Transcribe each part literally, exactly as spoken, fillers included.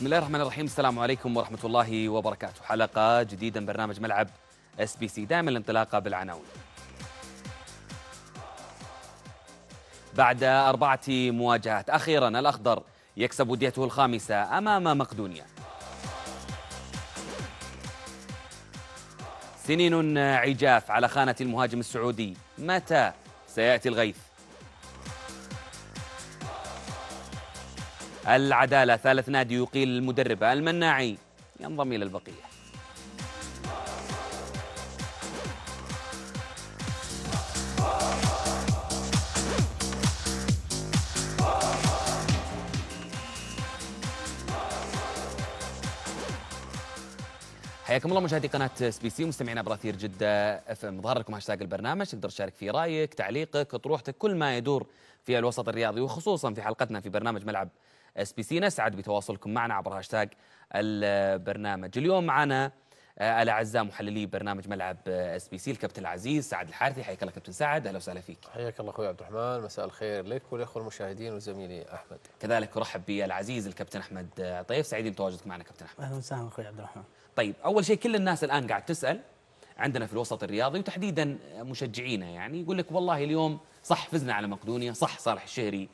بسم الله الرحمن الرحيم. السلام عليكم ورحمة الله وبركاته. حلقة جديدة من برنامج ملعب اس بي سي. دائما الانطلاقة بالعناوين. بعد أربعة مواجهات أخيرا الأخضر يكسب وديته الخامسة أمام مقدونيا. سنين عجاف على خانة المهاجم السعودي، متى سيأتي الغيث؟ العدالة ثالث نادي يقيل المدرب، المناعي ينضم إلى البقية. حياكم الله مشاهدي قناة إس بي سي ومستمعينا عبر أثير جدة اف ام. ظهر لكم هاشتاج البرنامج، تقدر تشارك فيه رأيك، تعليقك، طروحتك، كل ما يدور في الوسط الرياضي، وخصوصا في حلقتنا في برنامج ملعب إس بي سي. نسعد بتواصلكم معنا عبر هاشتاج البرنامج. اليوم معنا الأعزاء محللي برنامج ملعب إس بي سي، الكابتن العزيز سعد الحارثي. حياك الله كابتن سعد، أهلا وسهلا فيك. حياك الله أخوي عبد الرحمن، مساء الخير لك والأخوة المشاهدين وزميلي أحمد. كذلك أرحب بالعزيز الكابتن أحمد ضيف، سعيدين بتواجدك معنا كابتن أحمد. أهلا وسهلا أخوي عبد الرحمن. طيب، أول شيء كل الناس الآن قاعد تسأل عندنا في الوسط الرياضي وتحديدا مشجعينا، يعني يقول لك والله اليوم صح فزنا على مقدونيا، صح صالح الشهري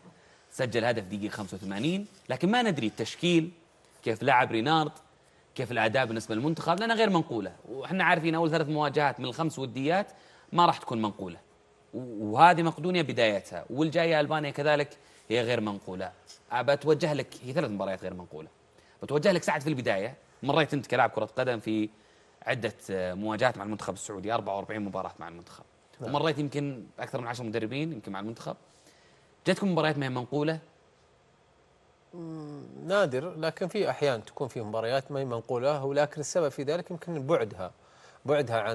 سجل هدف دقيقة خمسة وثمانين، لكن ما ندري التشكيل كيف لعب رينارد، كيف الأداء بالنسبة للمنتخب، لأنها غير منقولة، وإحنا عارفين أول ثلاث مواجهات من الخمس وديات ما راح تكون منقولة، وهذه مقدونيا بدايتها، والجاية ألبانيا كذلك هي غير منقولة. بتوجه لك، هي ثلاث مباريات غير منقولة، بتوجه لك سعد في البداية. مريت أنت كلاعب كرة قدم في عدة مواجهات مع المنتخب السعودي، أربعة وأربعين مباراة مع المنتخب، ومريت يمكن أكثر من عشرة مدربين يمكن مع المنتخب. جاتكم مباريات ما هي منقولة؟ نادر، لكن في أحيان تكون في مباريات ما هي منقولة، ولكن السبب في ذلك يمكن بعدها بعدها عن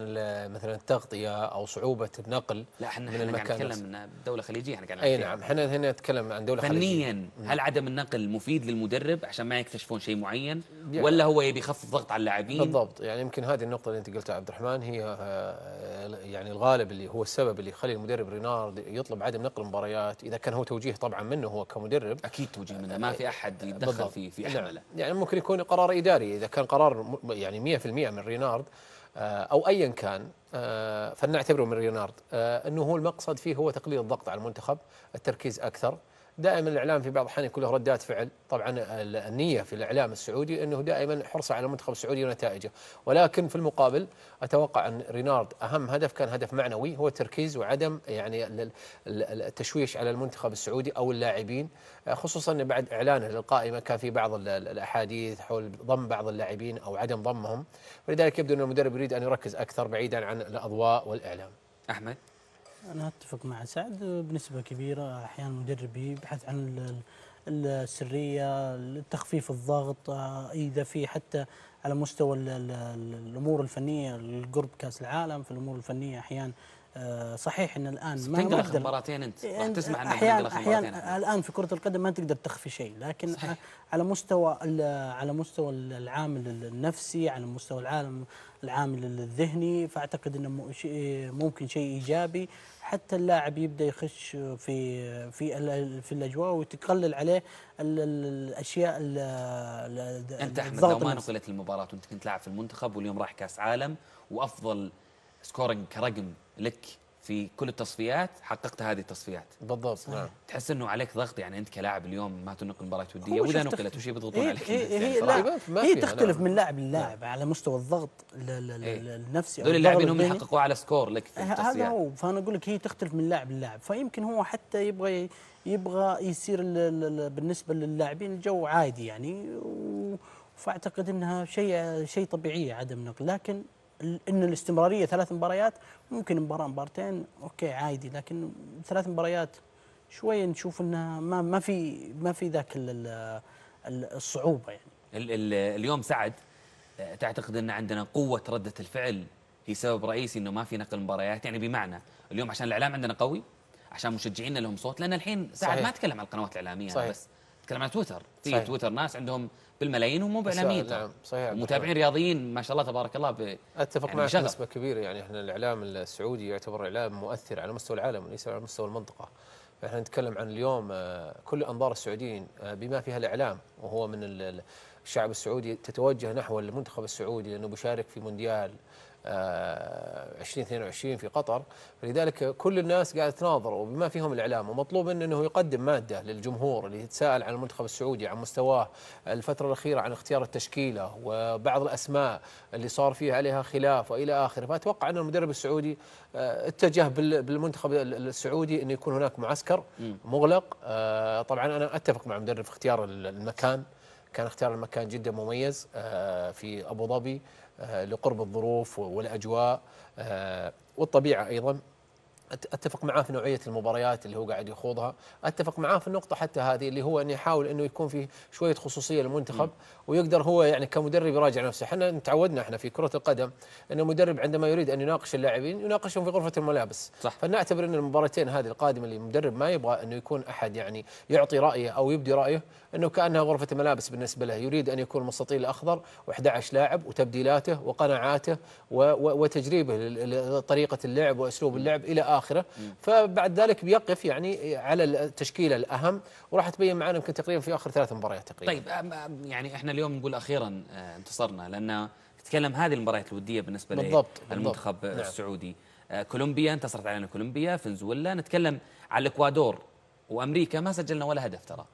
مثلا التغطية أو صعوبة النقل. لا، احنا قاعد نتكلم عن دولة خليجية، احنا قاعد. أي نعم، احنا هنا نتكلم عن دولة خليجية. فنيا هل عدم النقل مفيد للمدرب عشان ما يكتشفون شيء معين، ولا هو يبي يخفف ضغط على اللاعبين؟ بالضبط، يعني يمكن هذه النقطة اللي أنت قلتها عبد الرحمن هي يعني الغالب اللي هو السبب اللي يخلي المدرب رينارد يطلب عدم نقل المباريات، إذا كان هو توجيه طبعا منه هو كمدرب. أكيد توجيه منه، ما في أحد يتدخل في في حمله. يعني ممكن يكون قرار إداري، إذا كان قرار يعني مئة بالمئة من رينارد أو أيا كان فلنعتبره من رينارد، أنه هو المقصد فيه هو تقليل الضغط على المنتخب، التركيز أكثر. دائما الإعلام في بعض الأحيان يكون له ردات فعل، طبعا النية في الإعلام السعودي أنه دائما حرص على المنتخب السعودي ونتائجه، ولكن في المقابل أتوقع أن رينارد أهم هدف كان هدف معنوي، هو التركيز وعدم يعني التشويش على المنتخب السعودي أو اللاعبين، خصوصا بعد إعلانه للقائمة كان في بعض الأحاديث حول ضم بعض اللاعبين أو عدم ضمهم، ولذلك يبدو أن المدرب يريد أن يركز أكثر بعيدا عن الأضواء والإعلام. أحمد؟ أنا أتفق مع سعد بنسبة كبيرة. أحيانا المدرب يبحث عن السرية، تخفيف الضغط، إذا في حتى على مستوى الأمور الفنية، القرب كأس العالم في الأمور الفنية أحيانا. صحيح ان الان ما تنقلخ مباراتين، انت راح تسمع انك تنقلخ مباراتين الان في كره القدم، ما تقدر تخفي شيء، لكن صحيح. على مستوى على مستوى العامل النفسي، على مستوى العالم العامل الذهني، فاعتقد انه ممكن شيء ايجابي، حتى اللاعب يبدا يخش في في في الاجواء وتقلل عليه الاشياء. انت احمد لو ما نقلت المباراه وانت كنت لاعب في المنتخب، واليوم راح كاس عالم وافضل سكورينج كرقم لك في كل التصفيات، حققت هذه التصفيات. بالضبط، نعم. تحس انه عليك ضغط، يعني انت كلاعب اليوم ما تنقل مباراه وديه، واذا نقلت وش يضغطون عليك؟ هي تختلف من لاعب للاعب على مستوى الضغط النفسي. هذول اللاعبين هم يحققوا على سكور لك في التصفيات، هذا هو. فانا اقول لك هي تختلف من لاعب للاعب، فيمكن هو حتى يبغى يبغى يصير بالنسبه للاعبين الجو عادي يعني، فاعتقد انها شيء شيء طبيعي عدم نقل، لكن إن الاستمرارية ثلاث مباريات، ممكن مباراة مبارتين أوكي عادي، لكن ثلاث مباريات شوية نشوف إنها ما ما في ما في ذاك الصعوبة يعني. ال ال اليوم سعد، تعتقد إن عندنا قوة ردة الفعل هي سبب رئيسي إنه ما في نقل مباريات؟ يعني بمعنى اليوم عشان الإعلام عندنا قوي، عشان مشجعينا لهم صوت، لأن الحين سعد صحيح. ما أتكلم عن القنوات الإعلامية، صحيح. بس تكلم عن تويتر، في تويتر ناس عندهم بالملايين ومو باعلاميين، نعم صحيح، متابعين رياضيين ما شاء الله تبارك الله. ب... اتفق يعني معك بنسبه كبيره، يعني احنا الاعلام السعودي يعتبر اعلام مؤثر على مستوى العالم وليس على مستوى المنطقه. احنا نتكلم عن اليوم كل انظار السعوديين بما فيها الاعلام، وهو من الشعب السعودي تتوجه نحو المنتخب السعودي لأنه بيشارك في مونديال ألفين واثنين وعشرين في قطر، فلذلك كل الناس قاعدة تناظر وبما فيهم الإعلام، ومطلوب منه أنه يقدم مادة للجمهور اللي يتساءل عن المنتخب السعودي، عن مستواه الفترة الأخيرة، عن اختيار التشكيلة وبعض الأسماء اللي صار فيها عليها خلاف وإلى آخره. فأتوقع أن المدرب السعودي اتجه بالمنتخب السعودي أنه يكون هناك معسكر مغلق. طبعا أنا أتفق مع المدرب في اختيار المكان، كان اختيار المكان جدا مميز في أبو ظبي لقرب الظروف والأجواء والطبيعة. أيضا أتفق معاه في نوعية المباريات اللي هو قاعد يخوضها، أتفق معاه في النقطة حتى هذه اللي هو أن يحاول أنه يكون فيه شوية خصوصية للمنتخب ويقدر هو يعني كمدرب يراجع نفسه. احنا تعودنا احنا في كرة القدم أن المدرب عندما يريد أن يناقش اللاعبين يناقشهم في غرفة الملابس، صح. فنعتبر أن المباراتين هذه القادمة اللي المدرب ما يبغى أنه يكون أحد يعني يعطي رأيه أو يبدي رأيه، أنه كأنها غرفة الملابس بالنسبة له. يريد أن يكون المستطيل الأخضر وأحد عشر لاعب وتبديلاته وقناعاته وتجريبه لطريقة اللعب وأسلوب اللعب إلى آخره. آخره. فبعد ذلك بيقف يعني على التشكيله الاهم، وراح تبين معنا يمكن تقريبا في اخر ثلاث مباريات تقريبا. طيب يعني احنا اليوم نقول اخيرا انتصرنا، لان تتكلم هذه المباريات الوديه بالنسبه بالضبط للمنتخب بالضبط. السعودي. نعم. كولومبيا انتصرت علينا كولومبيا، فنزويلا، نتكلم على الاكوادور وامريكا ما سجلنا ولا هدف ترى،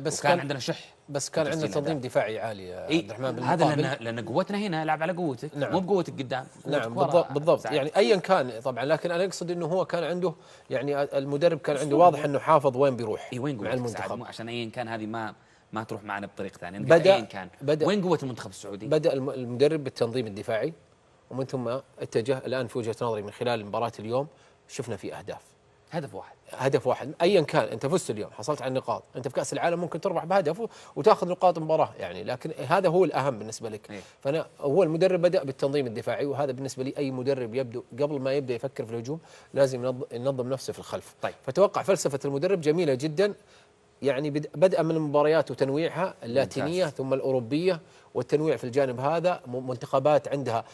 بس كان عندنا شح، بس كان عندنا تنظيم دفاعي عالي عبد الرحمن بالمقابل. هذا لان لان قوتنا هنا، العب على قوتك. نعم. مو بقوتك قدام. نعم بالضبط بالضبط يعني ايا كان طبعا، لكن انا اقصد انه هو كان عنده يعني المدرب كان عنده واضح انه حافظ وين بيروح إيه وين مع المنتخب، عشان ايا كان هذه ما ما تروح معنا بطريقه ثانيه. يعني بدأ ايا كان بدأ وين قوه المنتخب السعودي؟ بدأ المدرب بالتنظيم الدفاعي، ومن ثم اتجه الان في وجهه نظري من خلال مباراه اليوم شفنا فيه اهداف، هدف واحد هدف واحد ايا كان. انت فزت اليوم، حصلت على النقاط، انت في كاس العالم ممكن تربح بهدف وتاخذ نقاط المباراه يعني، لكن هذا هو الاهم بالنسبه لك. أيه. فانا هو المدرب بدا بالتنظيم الدفاعي، وهذا بالنسبه لي اي مدرب يبدو قبل ما يبدا يفكر في الهجوم لازم ينظم نفسه في الخلف. طيب. فتوقع فلسفه المدرب جميله جدا، يعني بدءا من المباريات وتنويعها اللاتينيه ممتاز. ثم الاوروبيه والتنويع في الجانب هذا، منتخبات عندها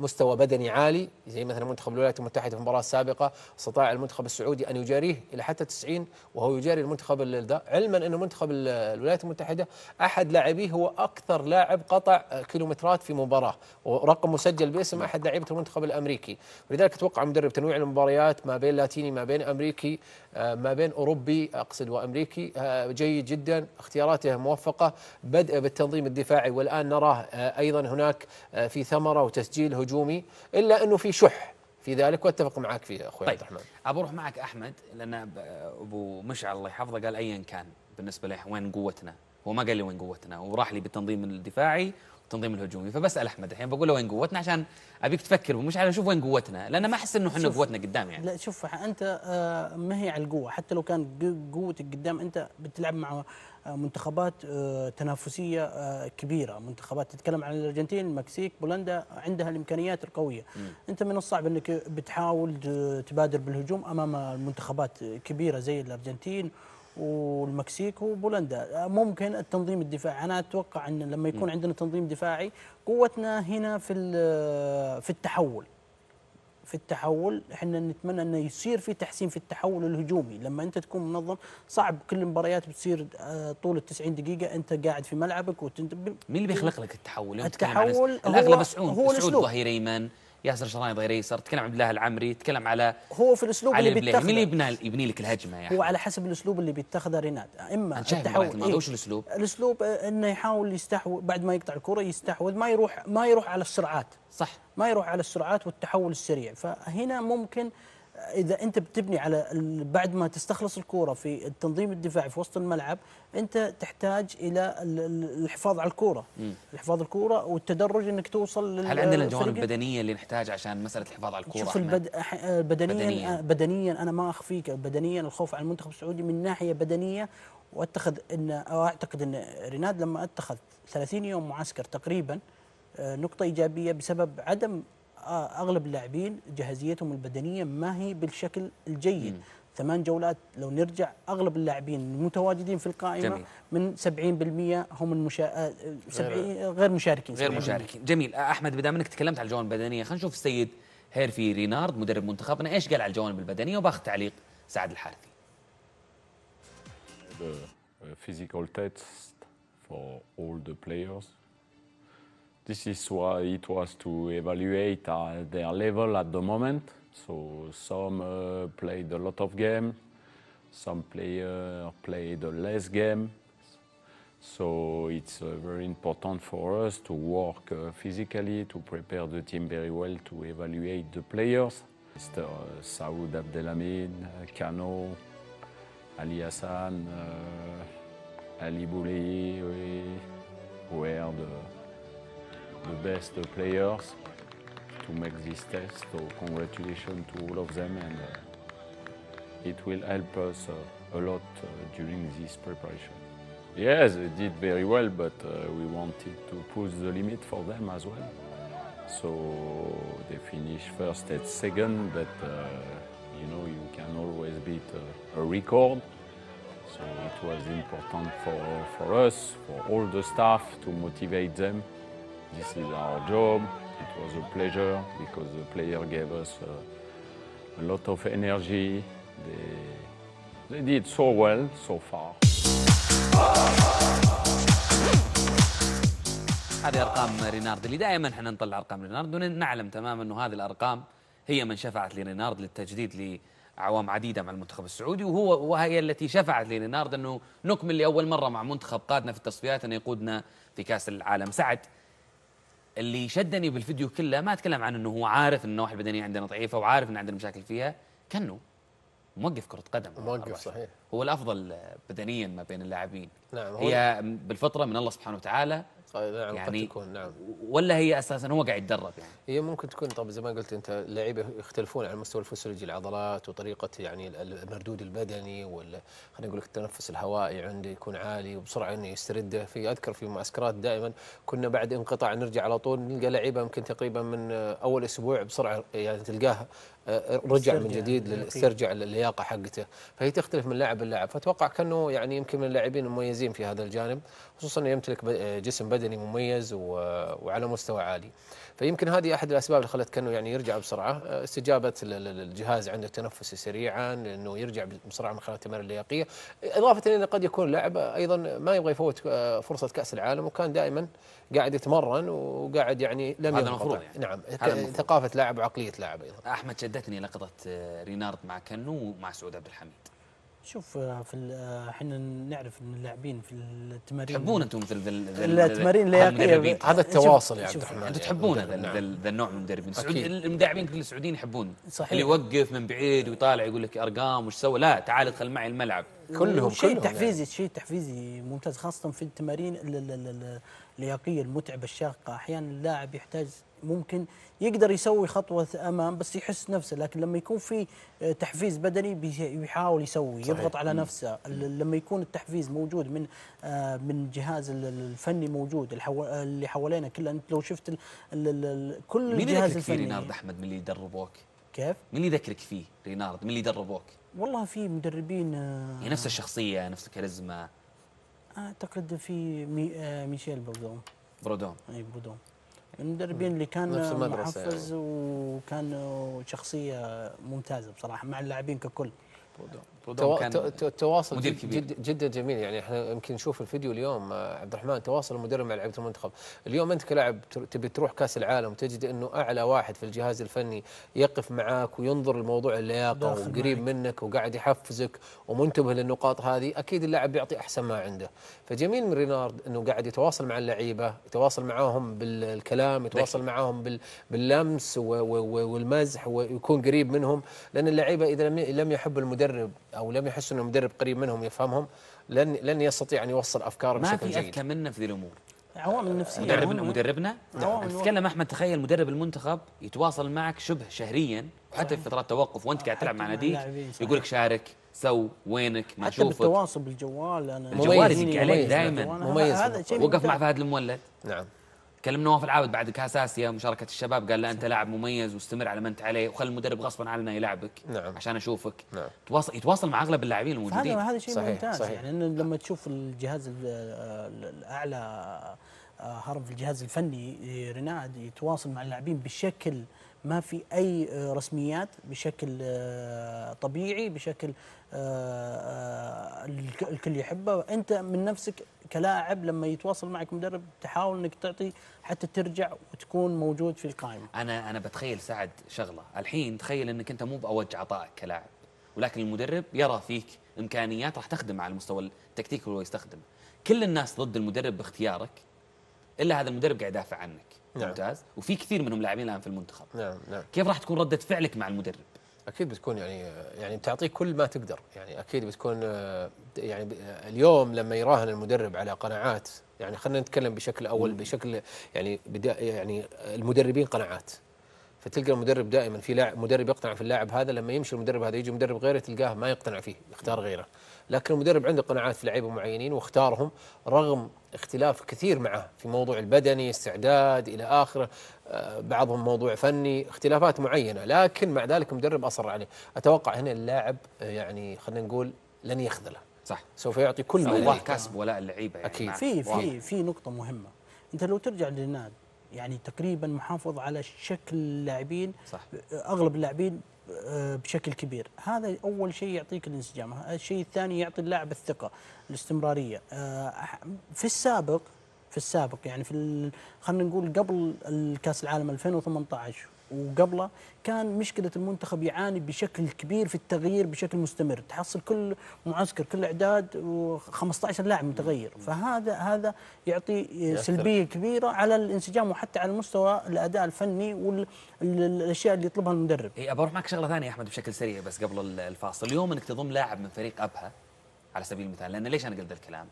مستوى بدني عالي زي مثلا منتخب الولايات المتحده في المباراه السابقه استطاع المنتخب السعودي ان يجاريه الى حتى تسعين وهو يجاري المنتخب ذا، علما ان منتخب الولايات المتحده احد لاعبيه هو اكثر لاعب قطع كيلومترات في مباراه ورقم مسجل باسم احد لاعيبه المنتخب الامريكي. لذلك اتوقع مدرب تنويع المباريات ما بين لاتيني ما بين امريكي ما بين اوروبي اقصد وامريكي جيد جدا، اختياراته موفقه، بدء بالتنظيم الدفاعي والآن نراه أيضا هناك في ثمرة وتسجيل هجومي، إلا أنه في شح في ذلك واتفق معك فيه أخوي عبد الرحمن. طيب أروح معك أحمد، لأن أبو مشعل الله يحفظه قال أيا كان بالنسبة لي وين قوتنا، هو ما قال لي وين قوتنا وراح لي بالتنظيم الدفاعي والتنظيم الهجومي، فبسأل أحمد الحين بقول له وين قوتنا عشان أبيك تفكر ومش على شوف وين قوتنا، لأن ما أحس أنه احنا قوتنا قدام يعني. لا شوف أنت ما هي على القوة، حتى لو كان قوتك قدام أنت بتلعب مع منتخبات تنافسيه كبيره، منتخبات تتكلم عن الارجنتين، المكسيك، بولندا، عندها الامكانيات القويه. م. انت من الصعب انك بتحاول تبادر بالهجوم امام منتخبات كبيره زي الارجنتين والمكسيك وبولندا. ممكن التنظيم الدفاعي، انا اتوقع ان لما يكون عندنا تنظيم دفاعي قوتنا هنا في في التحول في التحول احنا نتمنى انه يصير في تحسين في التحول الهجومي. لما انت تكون منظم صعب، كل المباريات بتصير طول التسعين دقيقه انت قاعد في ملعبك وتنت... مين اللي بيخلق لك التحول؟ التحول الاغلب سعود سعود ظهير ايمن، ياسر الشمراني ظهير ايسر، تكلم عبد الله العمري، تكلم على هو في الاسلوب اللي بيتخذه. مين اللي يبني لك الهجمه يعني؟ هو على حسب الاسلوب اللي بيتخذه رينارد، اما التحول إيه؟ وش الاسلوب؟ الاسلوب انه يحاول يستحوذ بعد ما يقطع الكره، يستحوذ ما يروح ما يروح على السرعات، صح، ما يروح على السرعات والتحول السريع. فهنا ممكن اذا انت بتبني على بعد ما تستخلص الكره في التنظيم الدفاعي في وسط الملعب، انت تحتاج الى الحفاظ على الكره، الحفاظ على الكره والتدرج انك توصل لل. هل عندنا الجوانب البدنيه اللي نحتاج عشان مساله الحفاظ على الكره؟ شوف البد... بدنيا بدنيا, بدنيا انا ما اخفيك، بدنيا الخوف على المنتخب السعودي من ناحيه بدنيه، واتخذ ان اعتقد ان ريناد لما اتخذ ثلاثين يوم معسكر تقريبا نقطه ايجابيه بسبب عدم أغلب اللاعبين جاهزيتهم البدنية ما هي بالشكل الجيد. مم. ثمان جولات لو نرجع أغلب اللاعبين المتواجدين في القائمة جميل. من سبعين بالمئة هم المشا... غير... غير مشاركين غير مشاركين. جميل أحمد، بدأ منك تكلمت على الجوانب البدنية، خلينا نشوف السيد هيرفي رينارد مدرب منتخبنا إيش قال على الجوانب البدنية، وباخذ تعليق سعد الحارثي. for all the players. This is why it was to evaluate uh, their level at the moment. So some uh, played a lot of games, some player played less game. So it's uh, very important for us to work uh, physically, to prepare the team very well, to evaluate the players. Mister Uh, Sa'oud Abdelhamid, uh, Kano, Ali Hassan, uh, Ali Boulay, we were the, the best players to make this test. So congratulations to all of them, and uh, it will help us uh, a lot uh, during this preparation. Yes, they did very well, but uh, we wanted to push the limit for them as well. So they finished first and second, but uh, you know, you can always beat a, a record. So it was important for, for us, for all the staff, to motivate them. This is our job. It was a pleasure because the player gave us uh, a lot of energy. They, they did so well so far. هذه أرقام رينارد اللي دائما احنا نطلع أرقام رينارد، ونعلم تماما أنه هذه الأرقام هي من شفعت لرينارد للتجديد لأعوام عديدة مع المنتخب السعودي، وهو وهي التي شفعت لرينارد أنه نكمل لأول مرة مع منتخب قادنا في التصفيات أنه يقودنا في كأس العالم. سعد، اللي شدني بالفيديو كله ما أتكلم عن أنه هو عارف أن النواحي البدنية عندنا ضعيفة وعارف أن عندنا مشاكل فيها، كانو موقف كرة قدم، موقف صحيح، هو الأفضل بدنيا ما بين اللاعبين. نعم، هي بالفطرة من الله سبحانه وتعالى. نعم، يعني قد تكون. نعم، ولا هي أساسا هو قاعد يتدرب يعني. هي ممكن تكون. طب زي ما قلت أنت، اللعيبة يختلفون على المستوى الفسيولوجي، العضلات وطريقة يعني المردود البدني، ولا خلينا نقول لك التنفس الهوائي عنده يكون عالي وبسرعة إنه يسترده. في أذكر في معسكرات دائما كنا بعد انقطاع نرجع على طول نلقى لعيبة يمكن تقريبا من أول أسبوع بسرعة يعني تلقاها رجع من جديد لاسترجع اللياقه حقته، فهي تختلف من لاعب للاعب، فاتوقع كانه يعني يمكن من اللاعبين المميزين في هذا الجانب، خصوصا انه يمتلك جسم بدني مميز وعلى مستوى عالي. فيمكن هذه احد الاسباب اللي خلت كانه يعني يرجع بسرعه، استجابه الجهاز عنده تنفسي سريعا، انه يرجع بسرعه من خلال التمارين اللياقيه، اضافه انه قد يكون اللاعب ايضا ما يبغى يفوت فرصه كاس العالم، وكان دائما قاعد يتمرن وقاعد يعني لم ينقطع. يعني. نعم، ثقافه لاعب وعقليه لاعب ايضا. احمد، شدتني لقطه رينارد مع كانو ومع سعود عبد الحميد. شوف، في احنا نعرف ان اللاعبين في التمارين تحبون انتم مثل التمارين اللياقيه، هذا التواصل يا عبد الرحمن، انتم تحبون هذا النوع من المدربين. المداعبين كل السعوديين يحبون اللي يوقف من بعيد ويطالع يقول لك ارقام وش سوى، لا تعال ادخل معي الملعب. كلهم شيء تحفيزي يعني. شيء تحفيزي ممتاز، خاصه في التمارين اللياقيه المتعبه الشاقه. احيانا اللاعب يحتاج ممكن يقدر يسوي خطوه امام بس يحس نفسه، لكن لما يكون في تحفيز بدني بيحاول يسوي، صحيح. يضغط على نفسه. لما يكون التحفيز موجود من من جهاز الفني موجود، اللي حوالينا كله، انت لو شفت ال ال كل الجهاز الفني. مين رينارد احمد من اللي يدربوك؟ كيف؟ مين اللي يذكرك فيه رينارد؟ من اللي يدربوك؟ والله في مدربين هي نفس الشخصيه، نفس الكاريزما. اعتقد في مي ميشيل برودوم. برودوم اي برودوم المدربين اللي كان محفز يعني. وكان شخصيه ممتازه بصراحه مع اللاعبين ككل. التواصل جدا جد جميل. يعني احنا يمكن نشوف الفيديو اليوم عبد الرحمن، تواصل المدرب مع لعيبه المنتخب. اليوم انت كلاعب تبي تروح كاس العالم، تجد انه اعلى واحد في الجهاز الفني يقف معاك وينظر لموضوع اللياقه وقريب منك وقاعد يحفزك ومنتبه للنقاط هذه، اكيد اللاعب بيعطي احسن ما عنده. فجميل من رينارد انه قاعد يتواصل مع اللعيبه، يتواصل معاهم بالكلام، يتواصل معاهم باللمس والمزح، ويكون قريب منهم، لان اللعيبه اذا لم يحب المدرب أو لم يحسوا أن المدرب قريب منهم يفهمهم، لن لن يستطيع أن يوصل أفكاره بشكل جيد. ما في أذكى منا في ذي الأمور، عوامل نفسية. مدربنا مدربنا تتكلم أحمد، تخيل مدرب المنتخب يتواصل معك شبه شهريا، وحتى في فترات توقف وأنت قاعد تلعب مع ناديك يقول لك شارك، سو وينك، ما شوفك. حتى بالتواصل بالجوال، أنا الجوال يزيد عليه دائما. مميز. وقف مع فهد المولد. نعم، كلم نواف العابد بعد كاس اسيا مشاركه الشباب، قال له انت لاعب مميز واستمر على ما انت عليه، وخلي المدرب غصبا عننا يلعبك. نعم، عشان اشوفك. نعم، يتواصل يتواصل مع اغلب اللاعبين الموجودين. هذا شيء ممتاز. صحيح. يعني انه لما تشوف الجهاز الاعلى هرم في الجهاز الفني رينارد يتواصل مع اللاعبين بشكل ما في اي رسميات، بشكل طبيعي، بشكل الكل يحبه، انت من نفسك كلاعب لما يتواصل معك مدرب تحاول انك تعطي حتى ترجع وتكون موجود في القائمه. انا انا بتخيل سعد شغله، الحين تخيل انك انت مو باوج عطائك كلاعب، ولكن المدرب يرى فيك امكانيات راح تخدم على المستوى التكتيكي اللي هو يستخدمه. كل الناس ضد المدرب باختيارك الا هذا المدرب قاعد يدافع عنك. نعم. ممتاز، وفي كثير منهم لاعبين الان في المنتخب. نعم نعم. كيف راح تكون رده فعلك مع المدرب؟ اكيد بتكون يعني يعني تعطيه كل ما تقدر، يعني اكيد بتكون يعني اليوم لما يراهن المدرب على قناعات، يعني خلينا نتكلم بشكل اول بشكل يعني يعني المدربين قناعات، فتلقى المدرب دائما في لاعب مدرب يقتنع في اللاعب هذا، لما يمشي المدرب هذا يجي مدرب غيره تلقاه ما يقتنع فيه، يختار غيره، لكن المدرب عنده قناعات في لعيبه معينين واختارهم رغم اختلاف كثير معه في موضوع البدني، استعداد الى اخره، بعضهم موضوع فني، اختلافات معينه، لكن مع ذلك المدرب اصر عليه. اتوقع هنا اللاعب يعني خلينا نقول لن يخذله، صح، سوف يعطي كل ما يمكن. كسب ولاء اللعيبه يعني اكيد. في في في نقطه مهمه، انت لو ترجع للنادي يعني تقريبا محافظ على شكل اللاعبين، اغلب اللاعبين بشكل كبير، هذا اول شيء يعطيك الانسجام. الشيء الثاني يعطي اللاعب الثقه، الاستمراريه. في السابق في السابق يعني في خلينا نقول قبل الكاس العالم ألفين وثمانية عشر وقبله، كان مشكله المنتخب يعاني بشكل كبير في التغيير بشكل مستمر، تحصل كل معسكر كل اعداد خمسة عشر لاعب متغير، فهذا هذا يعطي سلبيه كبيره على الانسجام وحتى على مستوى الاداء الفني والاشياء اللي يطلبها المدرب. اي ابى اروح معك شغله ثانيه يا احمد بشكل سريع بس قبل الفاصل، اليوم انك تضم لاعب من فريق ابها على سبيل المثال، لان ليش انا قلت الكلام؟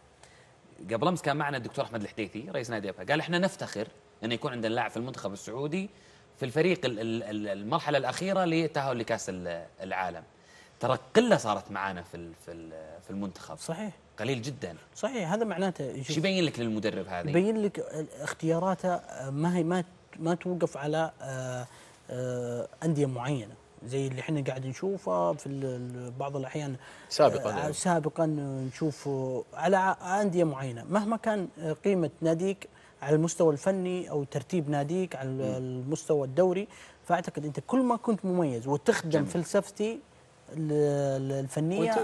قبل امس كان معنا الدكتور احمد الحديثي رئيس نادي ابها، قال احنا نفتخر انه يكون عندنا لاعب في المنتخب السعودي في الفريق المرحلة الأخيرة لتأهل لكأس العالم. ترى قلة صارت معانا في في المنتخب. صحيح. قليل جدا. صحيح، هذا معناته شو يبين لك للمدرب هذا؟ يبين لك اختياراته ما هي ما ما توقف على أندية معينة، زي اللي احنا قاعد نشوفه في بعض الأحيان سابقا سابقا نشوف على أندية معينة، مهما كان قيمة ناديك على المستوى الفني او ترتيب ناديك على المستوى الدوري، فاعتقد انت كل ما كنت مميز وتخدم فلسفتي الفنيه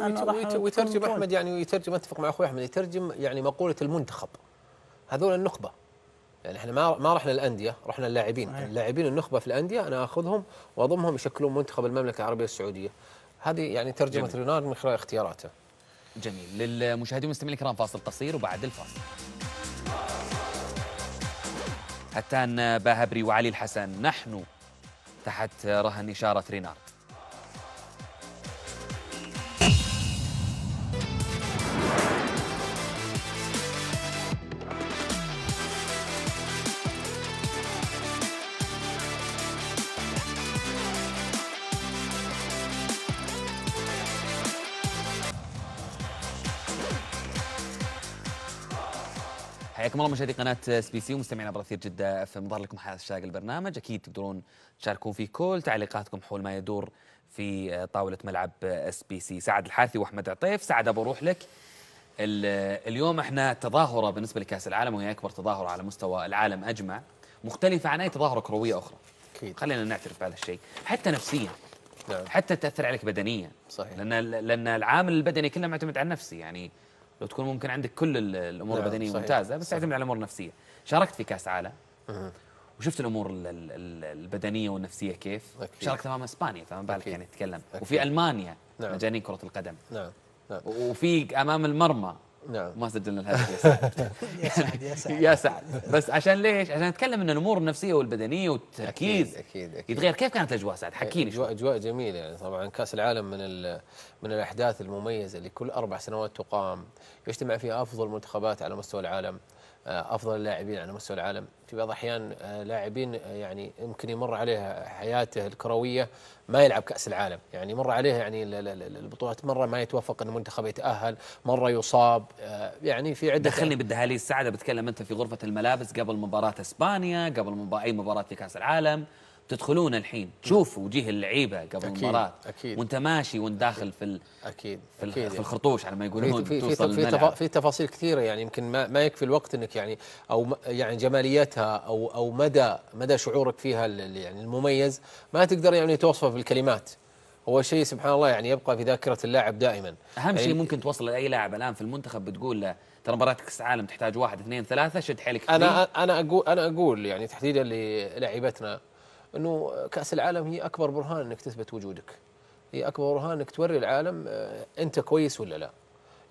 ويترجم احمد يعني يترجم اتفق مع اخوي احمد، يترجم يعني مقوله المنتخب هذول النخبه، يعني احنا ما ما رحنا الانديه، رحنا اللاعبين، اللاعبين النخبه في الانديه انا اخذهم واضمهم يشكلون منتخب المملكه العربيه السعوديه. هذه يعني ترجمه رينارد من خلال اختياراته. جميل. للمشاهدين والمستمعين الكرام فاصل قصير وبعد الفاصل هتان باهبري وعلي الحسن نحن تحت رهن إشارة رينارد. حياكم الله مشاهدي قناة إس بي سي ومستمعين عبر أثير جدة في مظهر لكم حياة الشاق البرنامج. أكيد تقدرون تشاركون في كل تعليقاتكم حول ما يدور في طاولة ملعب إس بي سي. سعد الحارثي وأحمد عطيف. سعد أبو روح لك، اليوم احنا تظاهرة بالنسبة لكأس العالم وهي أكبر تظاهرة على مستوى العالم أجمع، مختلفة عن أي تظاهرة كروية أخرى، خلينا نعترف بهذا الشيء، حتى نفسيا حتى تأثر عليك بدنيا. صحيح. لأن لأن العامل البدني كله معتمد على النفسي، يعني لو تكون ممكن عندك كل الامور البدنيه ممتازه بس تعتمد على الامور النفسيه. شاركت في كاس عالم وشفت الامور البدنيه والنفسيه كيف. أكيد. شاركت امام اسبانيا فما بالك يعني تتكلم. وفي المانيا مجانين كره القدم. نعم. وفي امام المرمى. نعم. ما سجلنا الهدف يا سعد. يا سعد يا سعد يا سعد بس عشان ليش؟ عشان نتكلم ان الامور النفسيه والبدنيه والتركيز أكيد أكيد يتغير. كيف كانت الاجواء سعد؟ حكيني. اجواء اجواء جميله، يعني طبعا كاس العالم من من الاحداث المميزه اللي كل اربع سنوات تقام، يجتمع فيها افضل المنتخبات على مستوى العالم، افضل اللاعبين على مستوى العالم، في بعض الاحيان لاعبين يعني يمكن يمر عليها حياته الكرويه ما يلعب كاس العالم، يعني مر عليها يعني البطولات، مره ما يتوفق ان المنتخب يتاهل، مره يصاب، يعني في عده. دخلني بالدهاليز سعد، بتكلم انت في غرفه الملابس قبل مباراه اسبانيا، قبل مباراه اي مباراه في كاس العالم، تدخلون الحين تشوف وجيه اللعيبه قبل المباراه وانت ماشي وانت داخل في ال... اكيد في, ال... أكيد. في الخرطوش على ما يقولون. في توصل في, تف... في تفاصيل كثيره، يعني يمكن ما, ما يكفي الوقت انك يعني او يعني جماليتها او او مدى مدى شعورك فيها يعني المميز ما تقدر يعني توصفه بالكلمات. هو شيء سبحان الله يعني يبقى في ذاكرة اللاعب دائما. أهم يعني شيء ممكن توصل لأي لاعب الآن في المنتخب بتقول له ترى مباراة كأس العالم تحتاج واحد اثنين ثلاثة شد حيلك. أنا أنا أقول أنا أقول يعني تحديدا للاعيبتنا إنه كأس العالم هي أكبر برهان إنك تثبت وجودك. هي أكبر برهان إنك توري العالم أنت كويس ولا لا.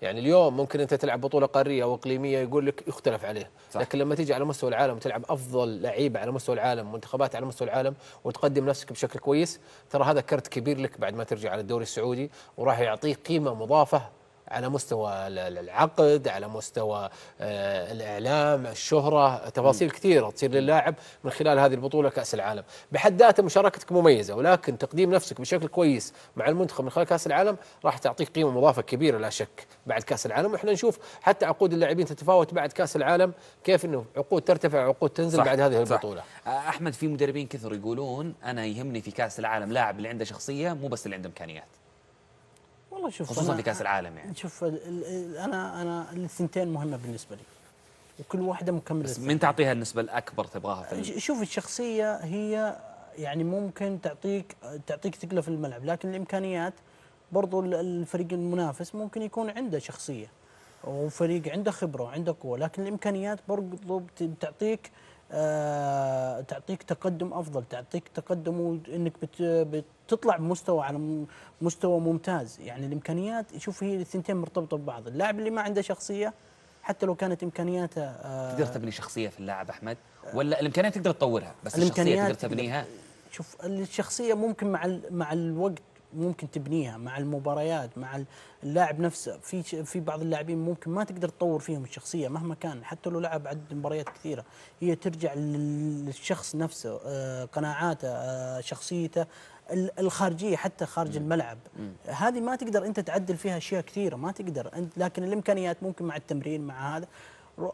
يعني اليوم ممكن أنت تلعب بطولة قارية أو إقليمية يقول لك يختلف عليه، صح. لكن لما تيجي على مستوى العالم وتلعب أفضل لعيبة على مستوى العالم، منتخبات على مستوى العالم، وتقدم نفسك بشكل كويس، ترى هذا كرت كبير لك بعد ما ترجع على الدوري السعودي، وراح يعطيك قيمة مضافة على مستوى العقد، على مستوى الإعلام، الشهرة، تفاصيل كثيرة تصير للاعب من خلال هذه البطولة كأس العالم. بحد ذاته مشاركتك مميزة، ولكن تقديم نفسك بشكل كويس مع المنتخب من خلال كأس العالم راح تعطيك قيمة مضافة كبيرة لا شك بعد كأس العالم. وإحنا نشوف حتى عقود اللاعبين تتفاوت بعد كأس العالم، كيف إنه عقود ترتفع وعقود تنزل بعد هذه البطولة. أحمد، في مدربين كثر يقولون أنا يهمني في كأس العالم لاعب اللي عنده شخصية مو بس اللي عنده إمكانيات. والله شوف خصوصا في كاس العالم يعني شوف ال ال انا انا الاثنتين مهمه بالنسبه لي وكل واحده مكمله. بس من تعطيها النسبه الاكبر تبغاها في شوف الشخصيه هي يعني ممكن تعطيك تعطيك ثقله في الملعب، لكن الامكانيات برضو الفريق المنافس ممكن يكون عنده شخصيه وفريق عنده خبره وعنده قوه، لكن الامكانيات برضو بتعطيك آه تعطيك تقدم افضل، تعطيك تقدم انك بت بت تطلع بمستوى على مستوى ممتاز. يعني الامكانيات شوف هي الثنتين مرتبطه ببعض، اللاعب اللي ما عنده شخصيه حتى لو كانت امكانياته آه تقدر تبني شخصيه في اللاعب احمد ولا الامكانيات تقدر تطورها بس الشخصيه تقدر تبنيها؟ شوف الشخصيه ممكن مع مع الوقت ممكن تبنيها مع المباريات مع اللاعب نفسه. في في بعض اللاعبين ممكن ما تقدر تطور فيهم الشخصيه مهما كان حتى لو لعب عدد مباريات كثيره، هي ترجع للشخص نفسه، آه قناعاته، آه شخصيته الخارجيه حتى خارج مم. الملعب. مم. هذه ما تقدر انت تعدل فيها اشياء كثيره، ما تقدر انت، لكن الامكانيات ممكن مع التمرين مع هذا.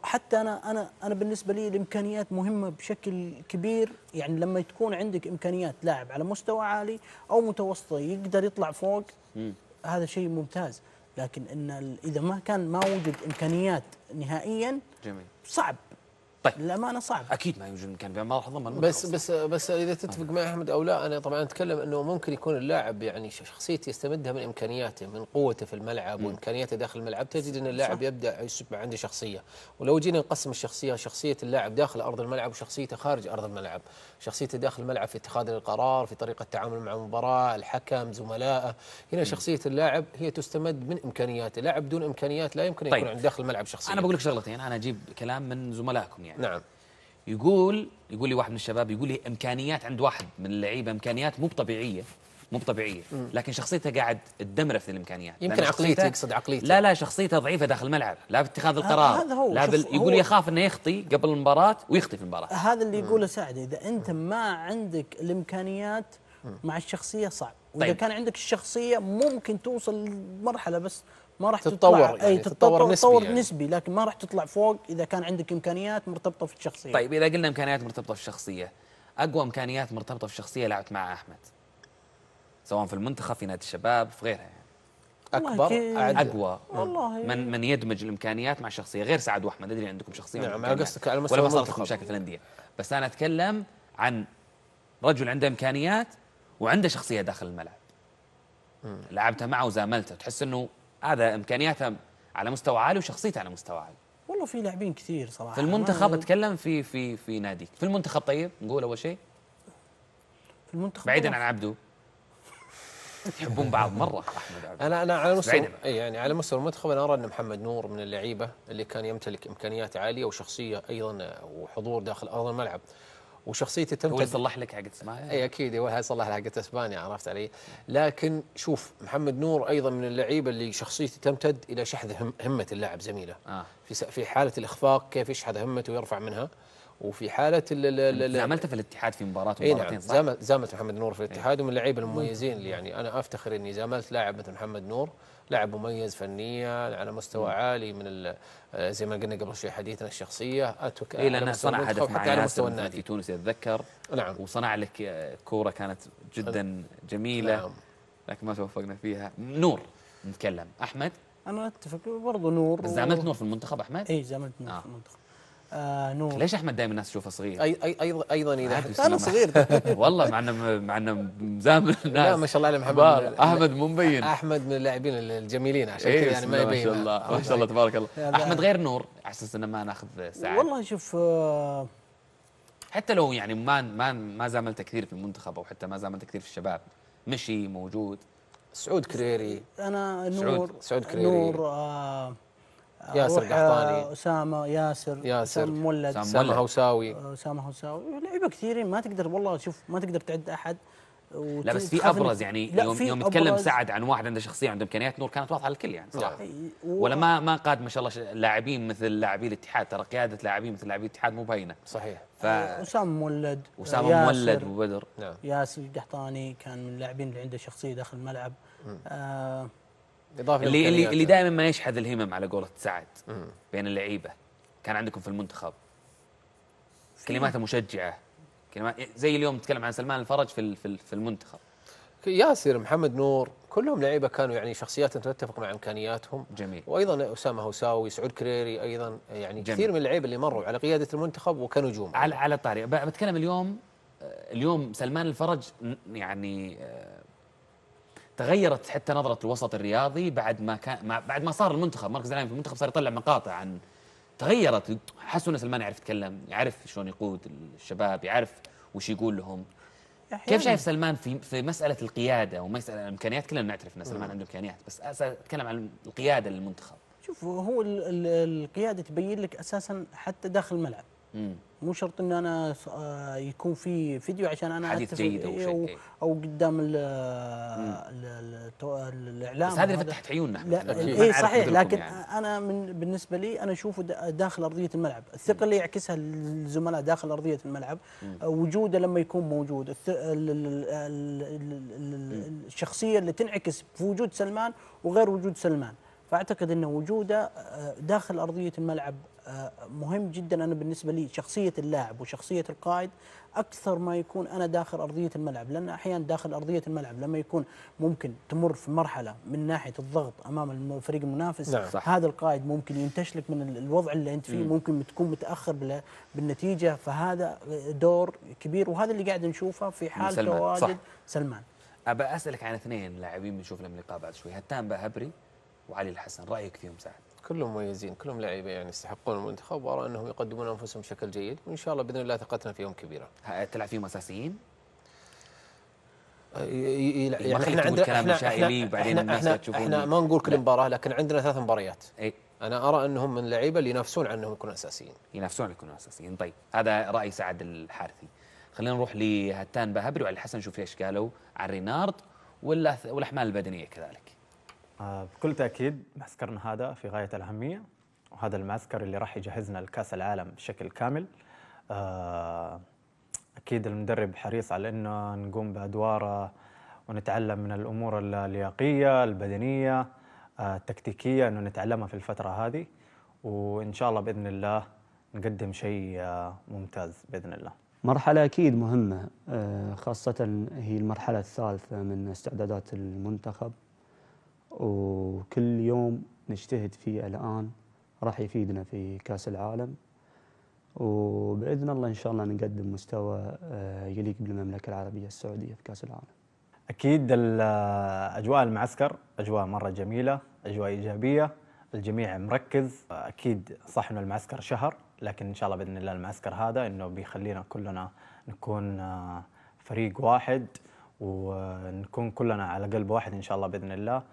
حتى انا انا انا بالنسبه لي الامكانيات مهمه بشكل كبير. يعني لما تكون عندك امكانيات لاعب على مستوى عالي او متوسطه يقدر يطلع فوق مم. هذا شيء ممتاز، لكن ان اذا ما كان ما وجد امكانيات نهائيا جميل صعب. طيب للامانه صعب، اكيد ما يوجد امكانيات ما راح اضمن. بس بس بس اذا تتفق معي احمد او لا، انا طبعا اتكلم انه ممكن يكون اللاعب يعني شخصيته يستمدها من امكانياته، من قوته في الملعب م. وامكانياته داخل الملعب. تجد ان اللاعب يبدا يصبح عنده شخصيه، ولو جينا نقسم الشخصيه، شخصيه اللاعب داخل ارض الملعب وشخصيته خارج ارض الملعب. شخصيته داخل الملعب في اتخاذ القرار، في طريقه التعامل مع المباراه، الحكم، زملائه. هنا م. شخصيه اللاعب هي تستمد من امكانياته، لاعب بدون امكانيات لا يمكن طيب. يكون عنده داخل الملعب شخصيه. انا بقول لك شغلتين، انا اجيب كلام من زملائكم يعني. نعم. يقول يقول لي واحد من الشباب يقول لي امكانيات عند واحد من اللعيبه، امكانيات مو طبيعيه مو طبيعيه، لكن شخصيته قاعد تدمره في الامكانيات. يمكن عقليته، يقصد عقليته. لا لا شخصيته ضعيفه داخل الملعب، لا باتخاذ القرار، هذا هو. لا بال... يقول يخاف انه يخطي قبل المباراه ويخطي في المباراه. هذا اللي يقوله سعد، اذا انت ما عندك الامكانيات مع الشخصيه صعب، واذا طيب. كان عندك الشخصيه ممكن توصل لمرحله بس ما راح تتطور، تطلع يعني اي تتطور نسبي, يعني. نسبي، لكن ما راح تطلع فوق اذا كان عندك امكانيات مرتبطه في الشخصيه. طيب اذا قلنا امكانيات مرتبطه في الشخصيه، اقوى امكانيات مرتبطه في الشخصيه لعبت مع احمد سواء في المنتخب في نادي الشباب في غيرها يعني. اكبر اقوى والله من من يدمج الامكانيات مع الشخصيه غير سعد واحمد. ادري عندكم شخصيه نعم، انا قصدك على مستوى المنتخب ولا صارت مشاكل في الانديه، بس انا اتكلم عن رجل عنده امكانيات وعنده شخصيه داخل الملعب. مم. لعبته معه وزاملته، تحس انه هذا امكانياته على مستوى عالي وشخصيته على مستوى عالي. والله في لاعبين كثير صراحه في المنتخب. اتكلم في في في ناديك في المنتخب. طيب نقول اول شيء في المنتخب بعيدا عن عبده يحبون بعض مره احمد عبده. انا انا على مستوى يعني على مستوى المنتخب انا ارى ان محمد نور من اللعيبه اللي كان يمتلك امكانيات عاليه وشخصيه ايضا وحضور داخل ارض الملعب وشخصيته تمتد. هو يصلح لك حقت اسبانيا؟ اي اكيد هو يصلح لها حقت اسبانيا، عرفت علي؟ لكن شوف محمد نور ايضا من اللعيبه اللي شخصيته تمتد الى شحذ همه اللاعب زميله. آه. في في حاله الاخفاق كيف يشحذ همته ويرفع منها، وفي حاله زاملته في الاتحاد في مباراه ومباراتين صح؟ نعم زاملت محمد نور في الاتحاد ومن اللعيبه المميزين. يعني انا افتخر اني زاملت لاعب مثل محمد نور، لاعب مميز فنيا على مستوى م. عالي من زي ما قلنا قبل شوي حديثنا الشخصيه. اتوقع إيه لأنه صنع هدف مع ياسر في تونس اتذكر. نعم. وصنع لك كوره كانت جدا جميله. نعم. لكن ما توفقنا فيها. نور نتكلم. احمد انا اتفق برضه نور. زاملت نور في المنتخب احمد؟ اي زاملت نور آه. في المنتخب. آه نور. ليش احمد دائما الناس تشوفه صغير؟ اي اي ايضا ايضا اذا انا صغير والله معنا معنا مزامل الناس. لا ما شاء الله على محمد احمد مو مبين. احمد من اللاعبين الجميلين عشان كذا يعني ما يبين. ما شاء الله ما شاء الله تبارك الله. احمد غير نور على اساس انه ما ناخذ ساعات. والله شوف آه حتى لو يعني ما ما ما زاملت كثير في المنتخب او حتى ما زاملت كثير في الشباب، مشي موجود. سعود كريري انا نور سعود كريري نور آه ياسر القحطاني اسامه ياسر ياسر مولد اسامه هوساوي اسامه هوساوي لعيبه كثيرين ما تقدر والله شوف ما تقدر تعد احد. لا بس في ابرز يعني يوم يوم يتكلم سعد عن واحد عنده شخصيه عنده امكانيات نور كانت واضحه للكل يعني صراحه و... ولا ما ما قاد ما شاء الله لاعبين مثل لاعبي الاتحاد، ترى قياده لاعبين مثل لاعبي الاتحاد مو باينه صحيح. ف... اسامه مولد اسامه مولد وبدر نعم. ياسر القحطاني كان من اللاعبين اللي عنده شخصيه داخل الملعب آه اللي اللي, اللي دائما ما يشحذ الهمم على قولة سعد بين اللعيبه. كان عندكم في المنتخب كلماته مشجعه كلمات زي اليوم نتكلم عن سلمان الفرج في في المنتخب، ياسر محمد نور كلهم لعيبه كانوا يعني شخصيات تتفق مع امكانياتهم. جميل. وايضا اسامه هوساوي سعود كريري ايضا يعني جميل. كثير من اللعيبه اللي مروا على قياده المنتخب وكنجوم على على طاري بتكلم اليوم. اليوم سلمان الفرج يعني تغيرت حتى نظرة الوسط الرياضي بعد ما كان بعد ما صار المنتخب مركز العالمي في المنتخب صار يطلع مقاطع عن تغيرت. حسوا ان سلمان يعرف يتكلم، يعرف شلون يقود الشباب، يعرف وش يقول لهم. كيف شايف سلمان في في مسألة القيادة ومسألة الامكانيات؟ كلنا نعترف ان سلمان عنده امكانيات بس اتكلم عن القيادة للمنتخب. شوف هو ال ال القيادة تبين لك اساسا حتى داخل الملعب. مم. مو شرط ان انا يكون في فيديو عشان انا حديث جيد او شيء او قدام الاعلام. بس هذا اللي فتحت عيوننا لا اي صحيح لكن يعني. انا من بالنسبه لي انا اشوفه داخل ارضيه الملعب، الثقه اللي يعكسها الزملاء داخل ارضيه الملعب، وجوده لما يكون موجود، الشخصيه اللي تنعكس في وجود سلمان وغير وجود سلمان. فاعتقد ان وجوده داخل ارضيه الملعب مهم جدا. انا بالنسبه لي شخصيه اللاعب وشخصيه القائد اكثر ما يكون انا داخل ارضيه الملعب، لان احيانا داخل ارضيه الملعب لما يكون ممكن تمر في مرحله من ناحيه الضغط امام الفريق المنافس هذا القائد ممكن ينتشلك من الوضع اللي انت فيه، ممكن تكون متاخر بالنتيجه، فهذا دور كبير وهذا اللي قاعد نشوفه في حال تواجد سلمان. ابى اسالك عن اثنين لاعبين بنشوف لهم لقاء بعد شوي، هتان بهبري وعلي الحسن، رايك فيهم سعد؟ كلهم مميزين، كلهم لعيبه يعني يستحقون المنتخب، وارى انهم يقدمون انفسهم بشكل جيد، وان شاء الله باذن الله ثقتنا فيهم كبيره. تلعب فيهم اساسيين؟ يعني ما خليك تقول كلام شائلي بعدين الناس لا تشوفون. احنا ما نقول كل مباراه لكن عندنا ثلاث مباريات. اي انا ارى انهم من اللعيبه اللي ينافسون على انهم يكونوا اساسيين. ينافسون على يكونوا اساسيين، طيب هذا راي سعد الحارثي. خلينا نروح لهتان بهبري وعلي الحسن نشوف ايش قالوا عن رينارد والاحمال البدنيه كذلك. بكل تأكيد معسكرنا هذا في غاية الأهمية، وهذا المعسكر اللي راح يجهزنا لكأس العالم بشكل كامل. أكيد المدرب حريص على أنه نقوم بأدواره ونتعلم من الأمور اللياقية البدنية التكتيكية أنه نتعلمها في الفترة هذه، وإن شاء الله بإذن الله نقدم شيء ممتاز بإذن الله. مرحلة أكيد مهمة، خاصة هي المرحلة الثالثة من استعدادات المنتخب، وكل يوم نجتهد فيه الآن راح يفيدنا في كأس العالم، وبإذن الله إن شاء الله نقدم مستوى يليق بالمملكة العربية السعودية في كأس العالم. أكيد أجواء المعسكر أجواء مرة جميلة، أجواء إيجابية، الجميع مركز. أكيد صح إنه المعسكر شهر، لكن إن شاء الله بإذن الله المعسكر هذا إنه بيخلينا كلنا نكون فريق واحد ونكون كلنا على قلب واحد إن شاء الله بإذن الله.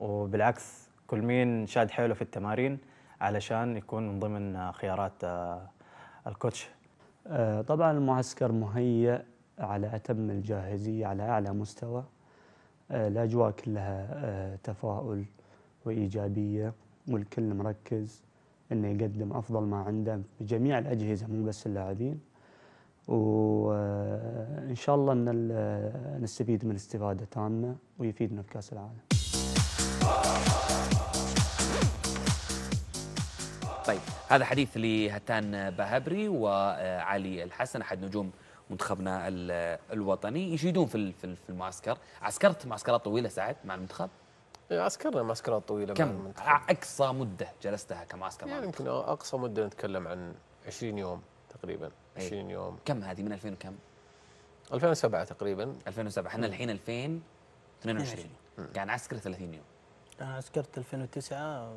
وبالعكس كل مين شاد حيله في التمارين علشان يكون من ضمن خيارات الكوتش. طبعا المعسكر مهيأ على أتم الجاهزية على أعلى مستوى، الأجواء كلها تفاؤل وإيجابية، والكل مركز إنه يقدم أفضل ما عنده بجميع الأجهزة مو بس اللاعبين، وإن شاء الله إن نستفيد من استفادة تامة ويفيدنا في كأس العالم. طيب هذا حديث لهتان بهبري وعلي الحسن احد نجوم منتخبنا الوطني يشيدون في في المعسكر. عسكرت معسكرات طويله سعد مع المنتخب؟ عسكرنا معسكرات طويله. كم مع المنتخب؟ اقصى مده جلستها كمعسكر؟ يمكن يعني اقصى مده نتكلم عن عشرين يوم تقريبا. أيه. عشرين يوم. كم هذه من ألفين وكم؟ ألفين وسبعة تقريبا. ألفين وسبعة. احنا الحين ألفين واثنين وعشرين قاعد عسكر ثلاثين يوم. انا عسكرت ألفين وتسعة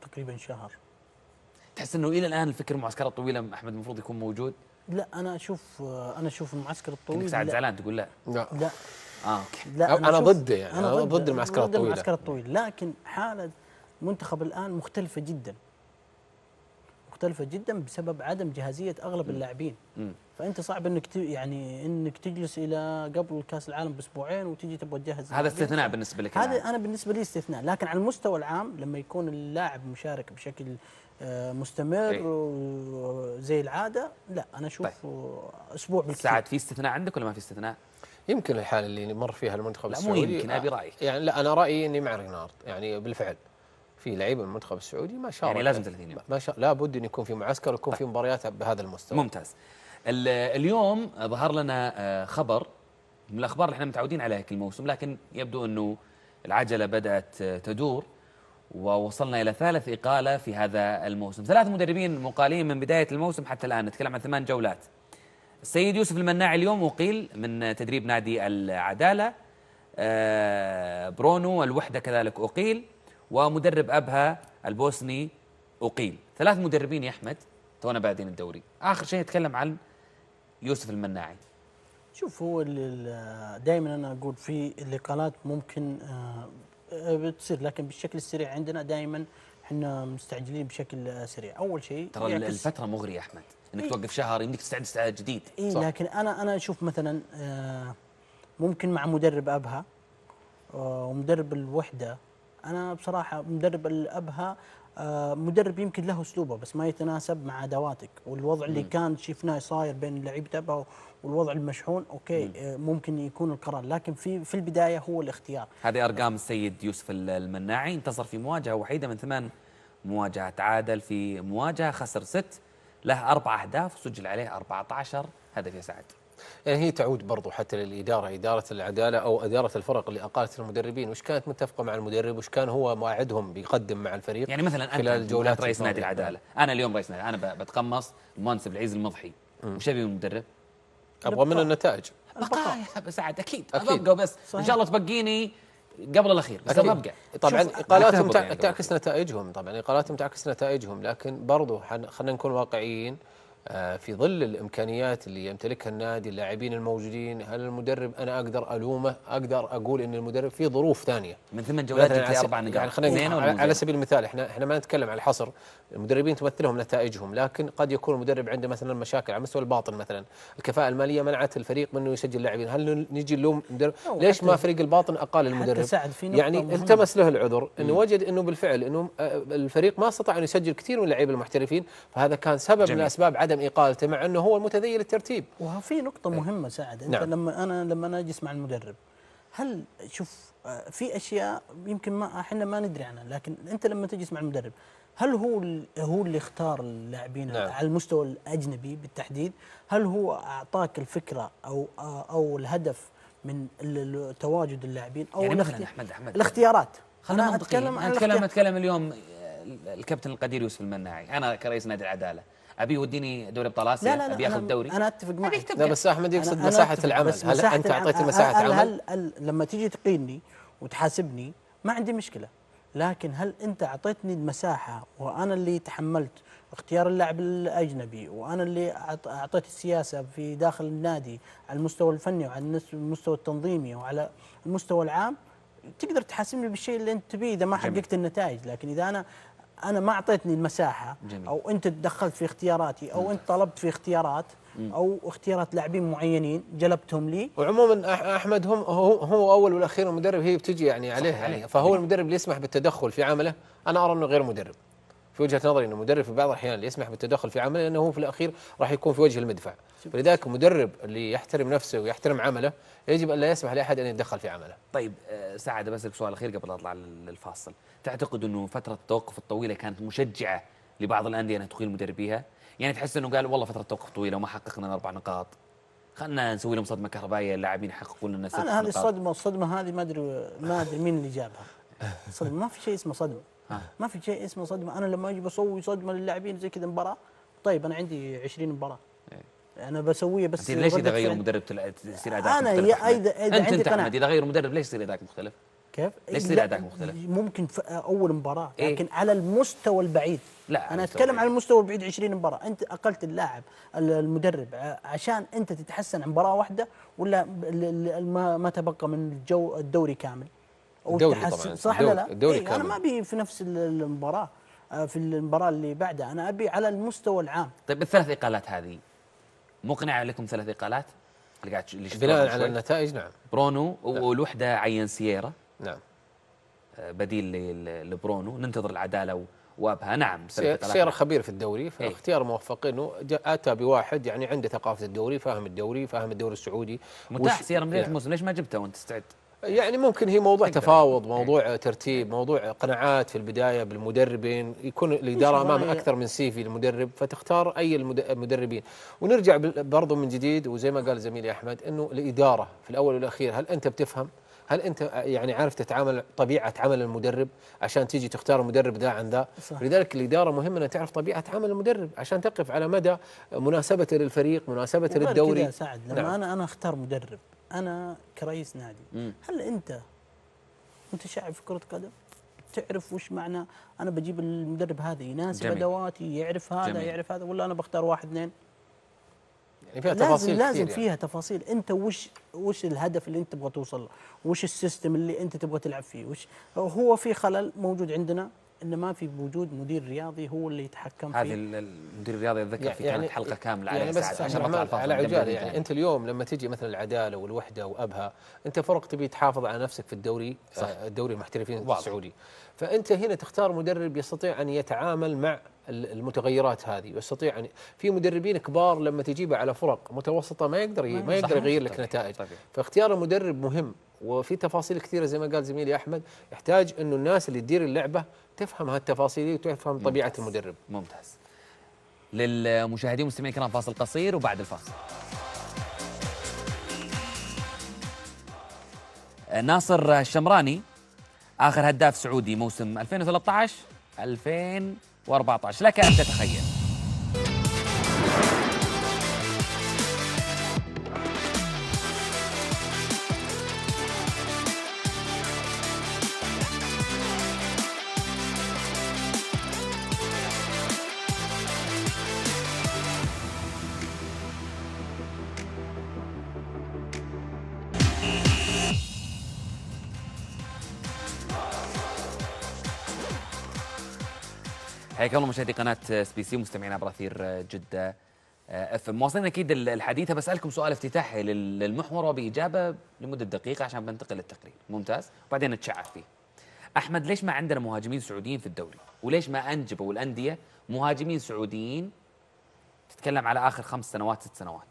تقريبا شهر. تحس انه الى الان الفكر المعسكرات الطويله احمد المفروض يكون موجود؟ لا انا اشوف، انا اشوف المعسكر الطويل. انت سعد زعلان تقول لا؟ لا لا اه اوكي. لا انا, أنا ضده يعني، انا ضد المعسكرات الطويله. ضد المعسكرات الطويله، لكن حاله المنتخب الان مختلفه جدا. مختلفه جدا بسبب عدم جاهزيه اغلب اللاعبين. فانت صعب انك يعني انك تجلس الى قبل كاس العالم باسبوعين وتجي تبغى تجهز. هذا استثناء بالنسبه لك؟ هذا انا بالنسبه لي استثناء، لكن على المستوى العام لما يكون اللاعب مشارك بشكل مستمر وزي العاده، لا انا اشوف طيب. اسبوع بالكثير. سعد في استثناء عندك ولا ما في استثناء؟ يمكن الحاله اللي مر فيها المنتخب السعودي. لا مو يمكن، ابي رايك. يعني لا انا رايي اني مع رينارد، يعني بالفعل في لعيبه من المنتخب السعودي ما شارك، يعني لازم ثلاثين يوم ما شارك، لابد ان يكون في معسكر ويكون طيب. في مباريات بهذا المستوى. ممتاز. اليوم ظهر لنا خبر من الاخبار اللي احنا متعودين عليها كل موسم، لكن يبدو انه العجله بدات تدور ووصلنا الى ثالث اقاله في هذا الموسم، ثلاث مدربين مقالين من بدايه الموسم حتى الان، نتكلم عن ثمان جولات. السيد يوسف المناعي اليوم اقيل من تدريب نادي العداله، برونو الوحده كذلك اقيل، ومدرب ابها البوسني اقيل. ثلاث مدربين يا احمد تونا بادين الدوري. اخر شيء نتكلم عن يوسف المناعي. شوف هو دائما انا اقول في الاقالات ممكن بتصير، لكن بالشكل السريع عندنا دائما احنا مستعجلين بشكل سريع. اول شيء ترى الفتره مغريه يا احمد، انك إيه؟ توقف شهر يمديك تستعد استعداد جديد. اي لكن انا انا اشوف مثلا ممكن مع مدرب ابها ومدرب الوحده. انا بصراحه مدرب الابها مدرب يمكن له اسلوبه بس ما يتناسب مع ادواتك والوضع اللي مم. كان شفناه صاير بين لعيبه ابها والوضع المشحون. اوكي مم. ممكن يكون القرار، لكن في في البدايه هو الاختيار. هذه ارقام السيد يوسف المناعي، انتصر في مواجهه وحيده من ثمان مواجهات، تعادل في مواجهه، خسر ست، له اربع اهداف سجل عليه أربعة عشر هدف يا سعد. يعني هي تعود برضو حتى للإدارة، إدارة العدالة أو إدارة الفرق اللي أقالت المدربين، وش كانت متفقة مع المدرب، وش كان هو مواعدهم بيقدم مع الفريق. يعني مثلا أنت جولات رئيس نادي العدالة، أنا اليوم رئيس نادي، أنا بتقمص المنصب العزيز المضحي، وش أبي من المدرب؟ أبغى منه النتائج. بقايا سعد أكيد، أكيد. أبقى بس صحيح. إن شاء الله تبقيني قبل الأخير بس أبقى. طبعا إقالاتهم يعني تعكس نتائجهم، طبعا إقالاتهم تعكس نتائجهم، لكن برضو خلينا نكون واقعيين في ظل الامكانيات اللي يمتلكها النادي، اللاعبين الموجودين، هل المدرب انا اقدر الومه؟ اقدر اقول ان المدرب في ظروف ثانيه. من ثمان جولات الى اربع نقاط. يعني على سبيل المثال احنا احنا ما نتكلم عن الحصر، المدربين تمثلهم نتائجهم، لكن قد يكون المدرب عنده مثلا مشاكل على مستوى الباطن، مثلا الكفاءه الماليه منعت الفريق منه يسجل لاعبين، هل نجي نلوم المدرب؟ ليش ما فريق الباطن اقال المدرب؟ يعني التمس له العذر انه وجد انه بالفعل انه الفريق ما استطاع ان يسجل كثير من اللعيبه المحترفين، فهذا كان سبب من اسباب عدم إقالته مع أنه هو المتذيل الترتيب. وفي نقطة مهمة سعد، أنت نعم. لما أنا لما أنا أجلس مع المدرب، هل شوف في أشياء يمكن ما إحنا ما ندري عنها، لكن أنت لما تجلس مع المدرب هل هو هو اللي اختار اللاعبين نعم. على المستوى الأجنبي بالتحديد؟ هل هو أعطاك الفكرة أو أو الهدف من تواجد اللاعبين أو يعني مثلا أحمد أحمد الاختيارات؟ خلينا نتكلم عن نتكلم نتكلم اليوم الكابتن القدير يوسف المناعي، أنا كرئيس نادي العدالة أبي يوديني دوري ابطال اسيا، أبي أخذ دوري. أنا أتفق معك، لا بس أحمد يقصد أنا مساحة أنا العمل، هل أنت أعطيتني مساحة العمل؟ هل, هل لما تجي تقيلني وتحاسبني ما عندي مشكلة، لكن هل أنت أعطيتني المساحة وأنا اللي تحملت اختيار اللاعب الأجنبي، وأنا اللي أعطيت السياسة في داخل النادي على المستوى الفني وعلى المستوى التنظيمي وعلى المستوى العام؟ تقدر تحاسبني بالشيء اللي أنت تبيه إذا ما حققت النتائج، لكن إذا أنا أنا ما أعطيتني المساحة جميل. أو أنت تدخلت في اختياراتي أو أنت طلبت في اختيارات أو اختيارات لاعبين معينين جلبتهم لي. وعموما أحمد هم هو, هو أول والأخير المدرب، هي بتجي يعني عليه, عليه. فهو المدرب اللي يسمح بالتدخل في عمله، أنا أرى أنه غير مدرب في وجهة نظري، أنه مدرب في بعض الأحيان اللي يسمح بالتدخل في عمله لأنه هو في الأخير راح يكون في وجه المدفع، فلذلك المدرب اللي يحترم نفسه ويحترم عمله يجب أن لا يسمح لأحد أن يتدخل في عمله. طيب سعد بسألك سؤال أخير قبل أطلع للفاصل، تعتقد أنه فترة التوقف الطويلة كانت مشجعة لبعض الأندية أنها تقيل مدربيها؟ يعني تحس أنه قال والله فترة توقف طويلة وما حققنا أربع نقاط، خلنا نسوي لهم صدمة كهربائية، اللاعبين يحققون لنا ست نقاط. أنا هذه الصدمة الصدمة هذه ما أدري ما أدري مين اللي جابها. صدمة ما في شيء اسمه صدمة. ما في شيء اسمه صدمة، أنا لما أجي بسوي صدمة للاعبين زي كذا مباراة طيب انا عندي عشرين مباراه انا بسويه بس ليش اذا غير مدرب تصير اداءك مختلف؟ انا اذا اذا عندي قناعه انت اذا غير مدرب ليش تصير اداءك مختلف؟ كيف؟ ليش تصير اداءك مختلف؟ ممكن في اول مباراه لكن إيه؟ على المستوى البعيد لا انا اتكلم على المستوى البعيد عشرين مباراه انت اقلت اللاعب المدرب عشان انت تتحسن عن مباراه واحده ولا ما تبقى من الجو الدوري كامل؟ الدوري طبعا صح ولا لا؟ الدوري إيه كامل. انا ما ابي في نفس المباراه في المباراه اللي بعدها انا ابي على المستوى العام. طيب الثلاث اقالات هذه مقنعه لكم ثلاث اقالات اللي قاعد اللي بناء على النتائج؟ نعم برونو نعم. والوحده عين سييرا نعم بديل لبرونو ننتظر العداله وابها نعم سييرا خبير في الدوري فاختيار موفق انه اتى بواحد يعني عنده ثقافه الدوري فاهم الدوري فاهم الدوري السعودي متاح سييرا من بدايه الموسم ليش ما جبته وانت تستعد؟ يعني ممكن هي موضوع تفاوض موضوع ترتيب موضوع قناعات في البداية بالمدربين يكون الإدارة أمام أكثر من سيفي المدرب فتختار أي المدربين ونرجع برضو من جديد وزي ما قال زميلي أحمد أنه الإدارة في الأول والأخير هل أنت بتفهم هل أنت يعني عارف تتعامل طبيعة عمل المدرب عشان تيجي تختار مدرب ذا عن ذا لذلك الإدارة مهمة أن تعرف طبيعة عمل المدرب عشان تقف على مدى مناسبته للفريق مناسبته للدوري يا سعد لما نعم. أنا أنا أختار مدرب أنا كرئيس نادي مم. هل أنت متشعب في كرة قدم؟ تعرف وش معنى أنا بجيب المدرب هذا يناسب أدواتي يعرف هذا جميل. يعرف هذا ولا أنا بختار واحد اثنين؟ يعني فيها لازم تفاصيل لازم فيها يعني. تفاصيل أنت وش وش الهدف اللي أنت تبغى توصل له؟ وش السيستم اللي أنت تبغى تلعب فيه؟ وش هو في خلل موجود عندنا إنه ما في بوجود مدير رياضي هو اللي يتحكم فيه هذا المدير الرياضي أتذكر يعني في كانت يعني حلقة كاملة على يعني سعد عشان أطلع الفاصل على عجالة يعني أنت اليوم لما تجي مثلا العدالة والوحدة وأبها أنت فرق تبي تحافظ على نفسك في الدوري صح. الدوري المحترفين السعودي فأنت هنا تختار مدرب يستطيع أن يتعامل مع المتغيرات هذه ويستطيع أن في مدربين كبار لما تجيبه على فرق متوسطة ما يقدر ما يقدر يغير لك نتائج فاختيار المدرب مهم وفي تفاصيل كثيرة زي ما قال زميلي أحمد يحتاج إنه الناس اللي تدير اللعبة تفهم هالتفاصيل وتفهم طبيعة المدرب. ممتاز. للمشاهدين والمستمعين الكرام فاصل قصير وبعد الفاصل. ناصر الشمراني آخر هداف سعودي موسم ألفين وثلاثة عشر ألفين وأربعة عشر لك أن تتخيل. حياكم الله مشاهدي قناة إس بي سي مستمعين عبر أثير جدة اف ام واصلين اكيد الحديث بسألكم سؤال افتتاحي للمحور وبإجابة لمدة دقيقة عشان بنتقل للتقرير ممتاز وبعدين نتشعب فيه. أحمد ليش ما عندنا مهاجمين سعوديين في الدوري؟ وليش ما أنجبوا الأندية مهاجمين سعوديين تتكلم على آخر خمس سنوات ست سنوات؟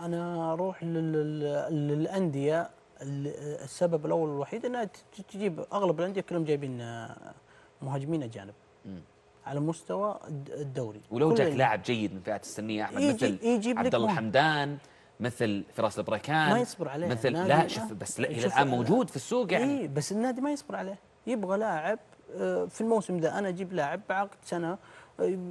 أنا أروح للأندية السبب الأول والوحيد أنها تجيب أغلب الأندية كلهم جايبين مهاجمين أجانب. على مستوى الدوري ولو جاك لاعب جيد من فئات السنيه احمد مثل عبد الله الحمدان مثل فراس البركان ما يصبر عليه مثل لا شوف بس الى الان موجود في السوق يعني اي بس النادي ما يصبر عليه يبغى لاعب في الموسم ذا انا اجيب لاعب بعقد سنه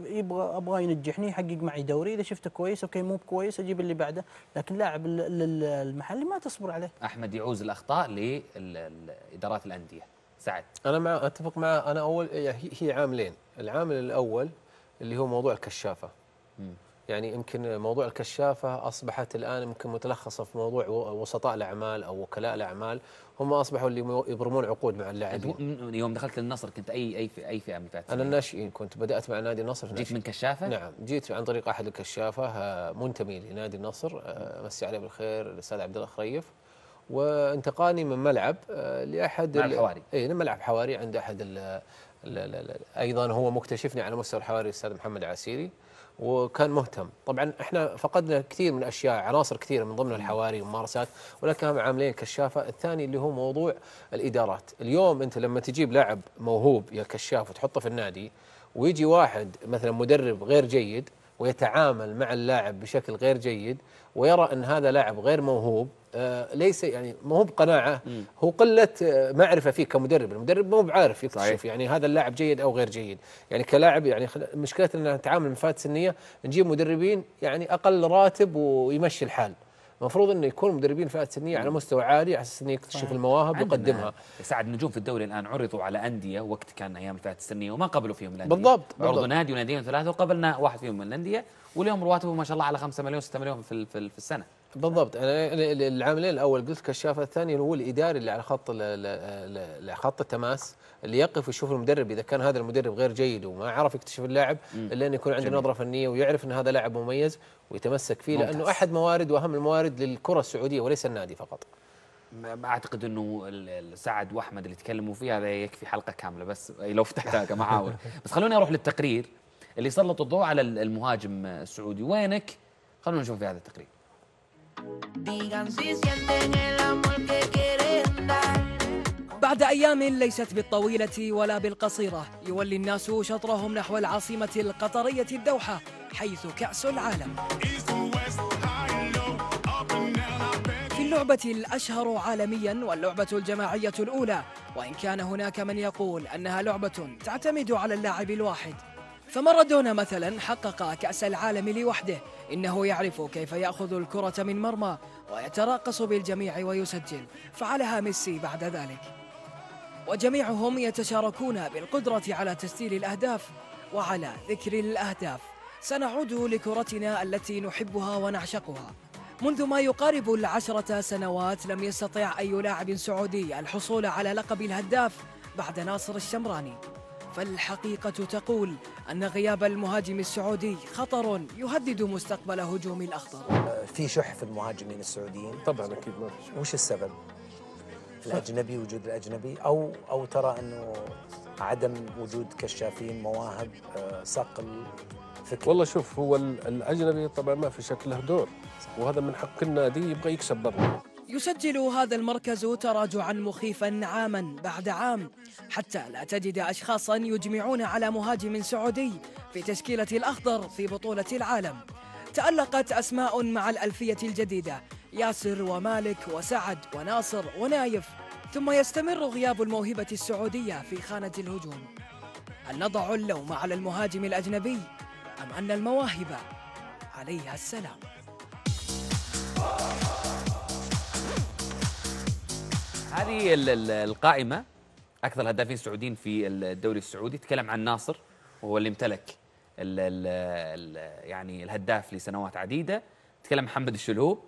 يبغى ابغى ينجحني يحقق معي دوري اذا شفته كويس اوكي مو كويس اجيب اللي بعده لكن لاعب المحلي ما تصبر عليه احمد يعوز الاخطاء لادارات الانديه سعد انا مع اتفق مع انا اول هي عاملين العامل الاول اللي هو موضوع الكشافه م. يعني يمكن موضوع الكشافه اصبحت الان يمكن متلخصه في موضوع وسطاء الاعمال او وكلاء الاعمال هم اصبحوا اللي يبرمون عقود مع اللاعبين يوم دخلت للنصر كنت اي اي في اي فئه من فئات انا الناشئين كنت بدات مع نادي النصر جيت من كشافه نعم جيت عن طريق احد الكشافه منتمي لنادي النصر مسي عليه بالخير الاستاذ عبد الله خريف وانتقالي من ملعب لاحد ملعب حواري اي ملعب حواري عند احد ال لا لا لا ايضا هو مكتشفني على مستوى الحواري الاستاذ محمد عسيري وكان مهتم طبعا احنا فقدنا كثير من اشياء عناصر كثيره من ضمن الحواري والممارسات ولكن هم عاملين كشافه الثاني اللي هو موضوع الادارات اليوم انت لما تجيب لاعب موهوب يا كشاف وتحطه في النادي ويجي واحد مثلا مدرب غير جيد ويتعامل مع اللاعب بشكل غير جيد ويرى أن هذا لاعب غير موهوب، ليس يعني مو بقناعة، هو قلة معرفة فيه كمدرب، المدرب مو بعارف يكتشف يعني هذا اللاعب جيد أو غير جيد، يعني كلاعب يعني مشكلتنا أن نتعامل مفات سنية، نجيب مدربين يعني أقل راتب ويمشي الحال، المفروض انه يكون مدربين فئات سنيه على مستوى عالي على اساس انه يكتشف المواهب ويقدمها. سعد نجوم في الدوري الان عرضوا على انديه وقت كان ايام الفئات السنيه وما قبلوا فيهم الانديه. بالضبط، عرضوا نادي وناديين ثلاثه وقبلنا واحد فيهم من الانديه، واليوم رواتبه ما شاء الله على خمسة مليون ستة مليون في في السنه. بالضبط، انا العاملين الاول قلت كشاف، الثاني هو الاداري اللي على خط على خط التماس اللي يقف ويشوف المدرب، اذا كان هذا المدرب غير جيد وما عرف يكتشف اللاعب الا انه يكون عنده نظره فنيه ويعرف ان هذا لاعب مميز ويتمسك فيه، ممتاز. لانه احد موارد واهم الموارد للكره السعوديه وليس النادي فقط. اعتقد انه سعد واحمد اللي تكلموا فيه هذا يكفي حلقه كامله بس لو فتحتها كمعاور. بس خلوني اروح للتقرير اللي سلط الضوء على المهاجم السعودي، وينك؟ خلونا نشوف في هذا التقرير. بعد أيام ليست بالطويلة ولا بالقصيرة يولي الناس شطرهم نحو العاصمة القطرية الدوحة حيث كأس العالم. في اللعبة الأشهر عالميا واللعبة الجماعية الأولى، وإن كان هناك من يقول أنها لعبة تعتمد على اللاعب الواحد، فمارادونا مثلا حقق كأس العالم لوحده، إنه يعرف كيف يأخذ الكرة من مرمى ويتراقص بالجميع ويسجل، فعلها ميسي بعد ذلك، وجميعهم يتشاركون بالقدرة على تسجيل الأهداف. وعلى ذكر الأهداف سنعود لكرتنا التي نحبها ونعشقها. منذ ما يقارب العشرة سنوات لم يستطع أي لاعب سعودي الحصول على لقب الهداف بعد ناصر الشمراني، فالحقيقة تقول أن غياب المهاجم السعودي خطر يهدد مستقبل هجوم الأخضر. في شح في المهاجمين السعوديين طبعا، اكيد. وش السبب؟ الأجنبي، وجود الأجنبي، او او ترى انه عدم وجود كشافين مواهب صقل فكري؟ والله شوف، هو الأجنبي طبعا ما في شك له دور، وهذا من حق النادي يبغى يكسب برا. يسجل هذا المركز تراجعا مخيفا عاما بعد عام، حتى لا تجد أشخاصا يجمعون على مهاجم سعودي في تشكيلة الأخضر في بطولة العالم. تألقت أسماء مع الألفية الجديدة، ياسر ومالك وسعد وناصر ونايف، ثم يستمر غياب الموهبة السعودية في خانة الهجوم. هل نضع اللوم على المهاجم الأجنبي أم أن المواهب عليها السلام؟ هذه القائمة أكثر الهدافين السعوديين في الدوري السعودي. تكلم عن ناصر وهو اللي امتلك ال ال يعني الهداف لسنوات عديدة، تكلم محمد الشلهوب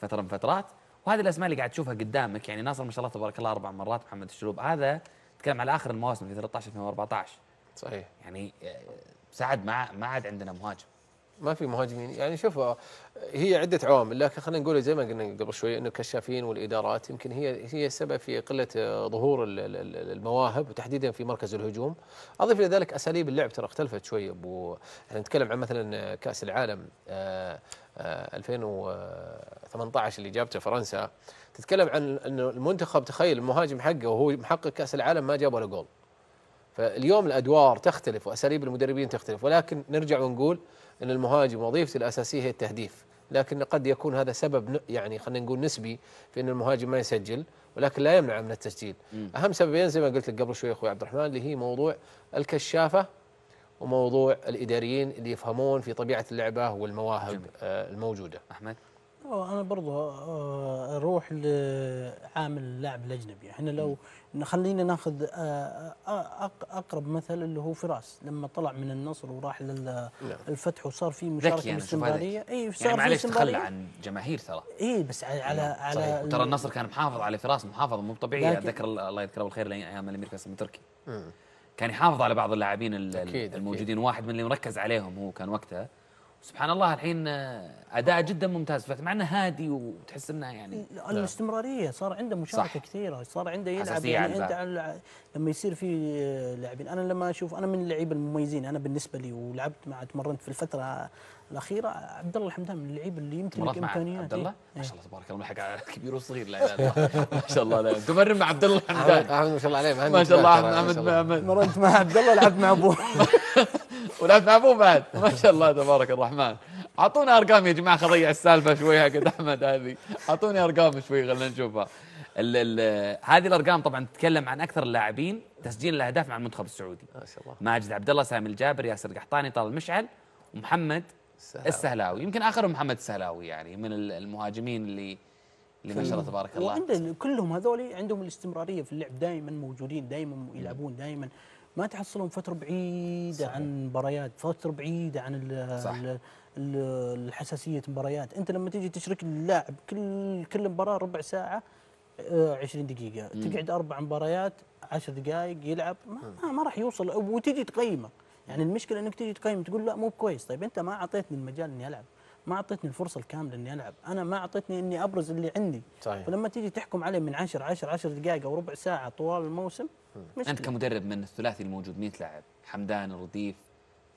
فترة من فترات، وهذه الأسماء اللي قاعد تشوفها قدامك. يعني ناصر ما شاء الله تبارك الله أربع مرات، محمد الشلهوب هذا تكلم على آخر المواسم في ثلاثة عشر ألفين وأربعة عشر. صحيح، يعني سعد ما ما عاد عندنا مهاجم، ما في مهاجمين. يعني شوفوا هي عدة عوامل، لكن خلينا نقول زي ما قلنا قبل شوي انه الكشافين والادارات يمكن هي هي السبب في قلة ظهور المواهب وتحديدا في مركز الهجوم. اضف الى ذلك اساليب اللعب ترى اختلفت شوي. ابو احنا نتكلم عن مثلا كأس العالم ألفين وثمانية عشر اللي جابته فرنسا، تتكلم عن انه المنتخب تخيل المهاجم حقه وهو محقق كأس العالم ما جاب ولا جول. فاليوم الادوار تختلف واساليب المدربين تختلف، ولكن نرجع ونقول ان المهاجم وظيفته الاساسيه هي التهديف، لكن قد يكون هذا سبب يعني خلينا نقول نسبي في ان المهاجم ما يسجل، ولكن لا يمنع من التسجيل. م. اهم سببين زي ما قلت لك قبل شوي اخوي عبد الرحمن، اللي هي موضوع الكشافه وموضوع الاداريين اللي يفهمون في طبيعه اللعبه والمواهب جميل. الموجوده. احمد، انا برضه اروح لعامل اللاعب الاجنبي. احنا لو خلينا ناخذ اقرب مثل اللي هو فراس لما طلع من النصر وراح للفتح وصار في مشاركه استمراريه. اي صار يعني معلش تخلى عن جماهير ترى. اي بس على على ترى النصر كان محافظ على فراس محافظه مو طبيعيه. اتذكر الله يذكره بالخير ايام الامير فيصل تركي كان يحافظ على بعض اللاعبين الموجودين، واحد من اللي مركز عليهم هو كان وقتها. سبحان الله الحين اداء جدا ممتاز، مع انه هادي وتحس انه يعني الاستمراريه صار عنده مشاركه كثيره، صار عنده يلعب يعني انت لما يصير في لاعبين. انا لما اشوف انا من اللعيبه المميزين انا بالنسبه لي، ولعبت مع تمرنت في الفتره الاخيره عبد الله الحمدان، من اللعيبه اللي يمتلك امكانيات. عبد الله ما شاء الله تبارك الله ملحق كبير وصغير، لا لا لا ما شاء الله، لا تمرن مع عبد الله الحمدان ما شاء الله عليه، ما شاء الله. تمرنت مع عبد الله، لعبت مع ابوه والافافو بعد، ما شاء الله تبارك الرحمن. اعطونا ارقام يا جماعه، خلينا نضيع السالفه شوي هكذا. احمد هذه اعطوني ارقام شوي خلينا نشوفها. ال ال هذه الارقام طبعا تتكلم عن اكثر اللاعبين تسجيل الاهداف مع المنتخب السعودي. ما شاء الله. ماجد عبد الله، سامي الجابر، ياسر القحطاني، طلال مشعل، ومحمد السهلاوي. السهلاوي يمكن اخرهم محمد السهلاوي، يعني من المهاجمين اللي اللي ما شاء الله تبارك الله. وعندهم كلهم هذول عندهم الاستمراريه في اللعب، دائما موجودين، دائما يلعبون، دائما ما تحصلهم فتره بعيده صحيح. عن مباريات، فتره بعيده عن ال الحساسيه مباريات. انت لما تيجي تشرك اللاعب كل كل مباراه ربع ساعه عشرين دقيقه، مم. تقعد اربع مباريات عشر دقائق يلعب، ما, ما راح يوصل. وتجي تقيمه، يعني المشكله انك تيجي تقيم تقول لا مو كويس. طيب انت ما اعطيتني المجال اني العب، ما اعطيتني الفرصه الكامله اني العب، انا ما اعطيتني اني ابرز اللي عندي صحيح. فلما تيجي تحكم عليه من عشر عشر عشر دقائق او ربع ساعه طوال الموسم مشكلة. انت كمدرب من الثلاثي الموجود مين تلعب؟ حمدان، الرديف،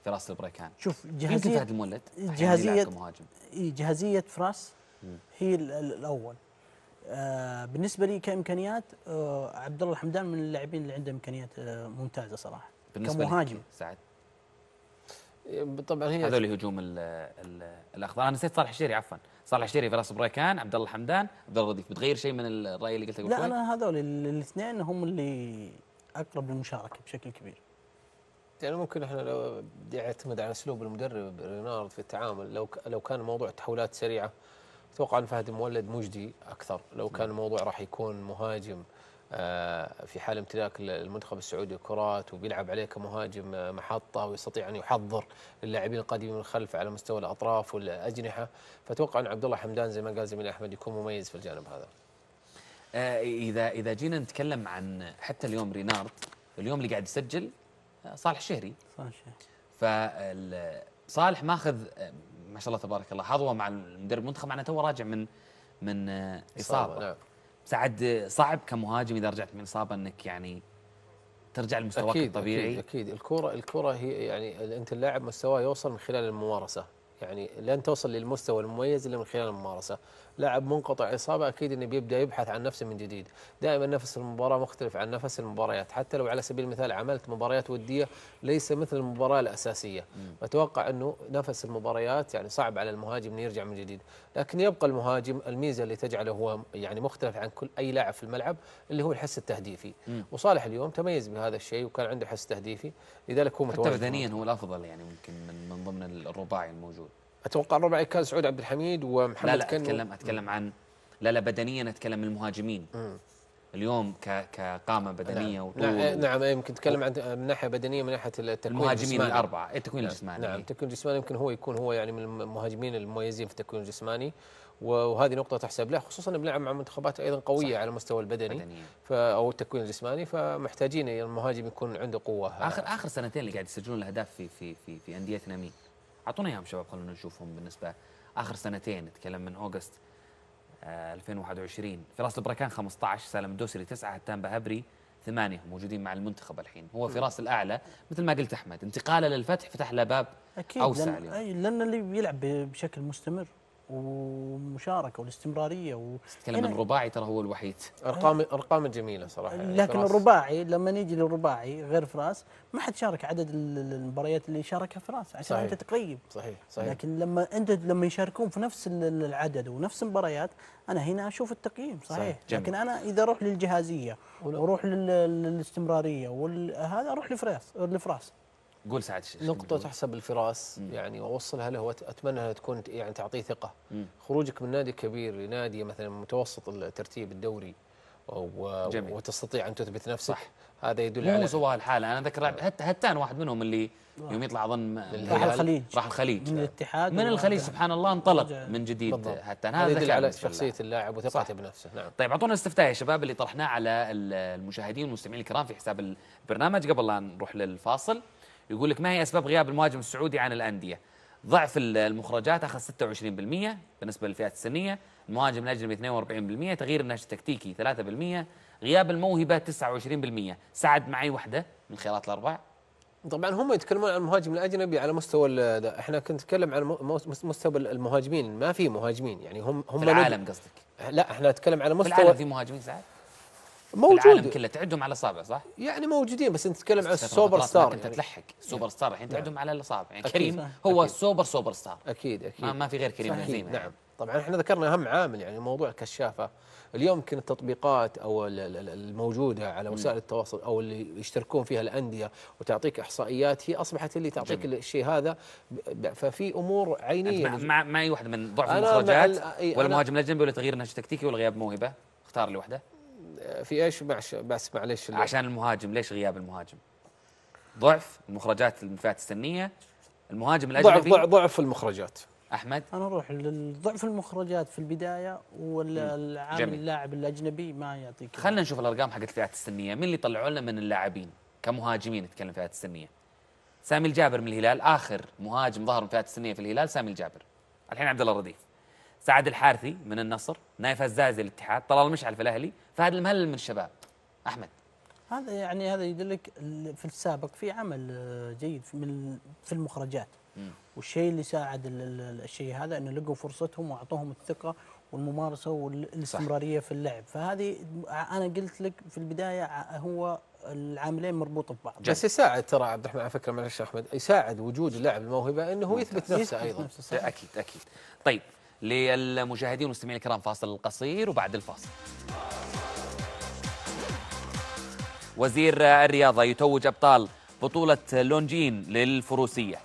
فراس البركان. شوف جاهزيه فهد المولد، جاهزيه جاهزيه فراس مم. هي الاول. آه بالنسبه لي كامكانيات، آه عبد الله الحمدان من اللاعبين اللي عنده امكانيات آه ممتازه صراحه كمهاجم. سعد طبعا هي هذول هجوم الاخضر. انا نسيت صالح الشهري، عفوا صالح الشهري، فراس بريكان، عبد الله الحمدان، عبد الله الرديف. بتغير شيء من الراي اللي قلته قبل شوي؟ لا انا هذول الاثنين هم اللي اقرب للمشاركه بشكل كبير. يعني ممكن احنا لو بدي اعتمد على اسلوب المدرب رينارد في التعامل، لو لو كان موضوع تحولات سريعه اتوقع ان فهد مولد مجدي اكثر. لو كان الموضوع راح يكون مهاجم في حال امتلاك المنتخب السعودي كرات وبيلعب عليه كمهاجم محطه ويستطيع ان يحضر اللاعبين القادمين من الخلف على مستوى الاطراف والاجنحه، فاتوقع ان عبد الله حمدان زي ما قال زميلي احمد يكون مميز في الجانب هذا. اذا اذا جينا نتكلم عن حتى اليوم رينارد، اليوم اللي قاعد يسجل صالح الشهري. صالح الشهري. فصالح ماخذ ما شاء الله تبارك الله حظوه مع المدرب المنتخب، معناته هو راجع من من اصابه. نعم. سعد صعب كمهاجم اذا رجعت من اصابه انك يعني ترجع لمستواك الطبيعي. اكيد اكيد الكره الكره هي يعني انت اللاعب مستواه يوصل من خلال الممارسه، يعني لن توصل للمستوى المميز الا من خلال الممارسه. لاعب منقطع اصابه اكيد انه بيبدا يبحث عن نفسه من جديد، دائما نفس المباراه مختلف عن نفس المباريات، حتى لو على سبيل المثال عملت مباريات وديه ليس مثل المباراه الاساسيه، اتوقع انه نفس المباريات يعني صعب على المهاجم انه يرجع من جديد، لكن يبقى المهاجم الميزه اللي تجعله هو يعني مختلف عن كل اي لاعب في الملعب اللي هو الحس التهديفي، مم. وصالح اليوم تميز بهذا الشيء وكان عنده حس تهديفي، لذلك هو متواجد. حتى بدنيا هو الافضل يعني ممكن من, من ضمن الرباعي الموجود. اتوقع الرباعي كان سعود عبد الحميد ومحمد كانو. لا لا كانو. اتكلم اتكلم عن لا لا بدنيا، اتكلم المهاجمين مم. اليوم ك كقامه بدنيه وطول. نعم يمكن تتكلم عن من ناحيه بدنيه، من ناحيه التكوين المهاجمين الاربعه، التكوين نعم. الجسماني. نعم التكوين الجسماني يمكن هو يكون هو يعني من المهاجمين المميزين في التكوين الجسماني، وهذه نقطه تحسب له، خصوصا بنلعب مع منتخبات ايضا قويه صح. على المستوى البدني او التكوين الجسماني، فمحتاجين المهاجم يكون عنده قوه. اخر اخر سنتين اللي قاعد يسجلون الاهداف في في في, في انديتنا مين؟ اعطونا اياهم شباب خلونا نشوفهم. بالنسبه اخر سنتين نتكلم من اوغست ألفين وواحد وعشرين، فراس البركان خمسة عشر، سالم الدوسري تسعة، هتان بهبري ثمانية موجودين مع المنتخب الحين. هو فراس الاعلى مثل ما قلت احمد، انتقاله للفتح فتح له باب اوسع اليوم. اكيد لان اللي بيلعب بشكل مستمر ومشاركه والاستمراريه و... تتكلم الرباعي ترى هو الوحيد. ارقام ارقام جميله صراحه يعني، لكن فراس. الرباعي لما نيجي للرباعي غير فراس ما حد شارك عدد المباريات اللي شاركها فراس عشان انت تقيم صحيح صحيح، لكن لما انت لما يشاركون في نفس العدد ونفس المباريات انا هنا اشوف التقييم صحيح, صحيح. لكن انا اذا اروح للجهازيه واروح للاستمراريه وهذا اروح لفراس لفراس قول سعد نقطة تحسب الفراس مم. يعني ووصلها له، اتمنى انها تكون يعني تعطيه ثقة. مم. خروجك من نادي كبير لنادي مثلا متوسط الترتيب الدوري و... جميل. وتستطيع ان تثبت نفسك صح. هذا يدل على مو سواء الحالة. انا اذكر حتى هتان واحد منهم اللي واحد. يوم يطلع اظن راح الخليج راح الخليج من الاتحاد، من الخليج سبحان الله انطلق من جديد بالضبط. هتان هذا يدل على شخصية اللاعب وثقته بنفسه. نعم طيب اعطونا استفتاء يا شباب اللي طرحناه على المشاهدين والمستمعين الكرام في حساب البرنامج قبل لا نروح للفاصل. يقول لك ما هي اسباب غياب المهاجم السعودي عن الانديه؟ ضعف المخرجات اخذ ستة وعشرين بالمئة بالنسبه للفئات السنيه، المهاجم الاجنبي اثنين وأربعين بالمئة، تغيير النهج التكتيكي ثلاثة بالمئة، غياب الموهبه تسعة وعشرين بالمئة. سعد معي وحده من الخيارات الاربع. طبعا هم يتكلمون عن المهاجم الاجنبي على مستوى احنا كنت نتكلم عن مستوى المهاجمين، ما في مهاجمين يعني هم هم في العالم قصدك؟ لا احنا نتكلم على مستوى في العالم. في مهاجمين سعد؟ موجود العالم كله تعدهم على اصابع صح؟ يعني موجودين بس انت تتكلم عن السوبر ستار. انت يعني تلحق سوبر ستار الحين تعدهم نعم. على الاصابع يعني كريم صح. هو أكيد. سوبر سوبر ستار اكيد اكيد ما, ما في غير كريم الهزيمه نعم يعني. طبعا احنا ذكرنا اهم عامل يعني موضوع الكشافه اليوم يمكن التطبيقات او الموجوده على وسائل التواصل او اللي يشتركون فيها الانديه وتعطيك احصائيات هي اصبحت اللي تعطيك الشيء هذا ففي امور عينيه. مع معي واحد من ضعف المخرجات ولا مهاجم لجنبي ولا تغيير نهج تكتيكي ولا غياب موهبه اختار لي وحده في ايش معش بس معليش عشان المهاجم ليش غياب المهاجم؟ ضعف المخرجات المنفعات السنيه المهاجم الاجنبي ضعف ضعف المخرجات. احمد انا اروح لضعف المخرجات في البدايه والعامل اللاعب الاجنبي ما يعطيك. خلينا نشوف الارقام حقت الفئات السنيه مين اللي طلعوا لنا من اللاعبين كمهاجمين نتكلم فئات السنيه. سامي الجابر من الهلال اخر مهاجم ظهر من الفئات السنيه في الهلال سامي الجابر. الحين عبد الله الرديف. سعد الحارثي من النصر، نايف هزازي الاتحاد، طلال مشعل في الاهلي، فهد المهلل من الشباب. احمد هذا يعني هذا يدلك في السابق في عمل جيد في المخرجات. والشيء اللي ساعد الشيء هذا انه لقوا فرصتهم واعطوهم الثقه والممارسه والاستمراريه في اللعب، فهذه انا قلت لك في البدايه هو العاملين مربوطه ببعض. بس يساعد ترى عبد الرحمن على فكره معلش احمد يساعد وجود اللاعب الموهبه انه هو يثبت نفسه ايضا. اكيد اكيد. طيب للمشاهدين والمستمعين الكرام فاصل قصير وبعد الفاصل. وزير الرياضه يتوج ابطال بطوله لونجين للفروسيه.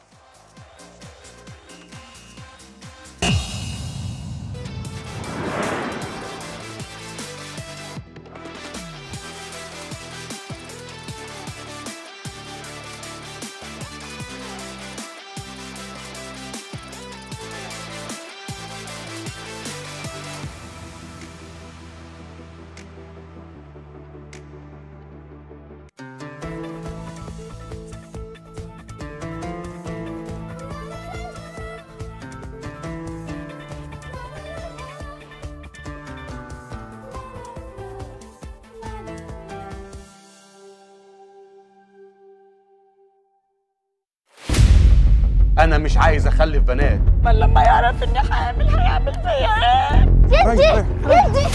أنا مش عايز أخلف بنات. من لما يعرف إني حامل هيعمل فيا إيه؟ جدي جدي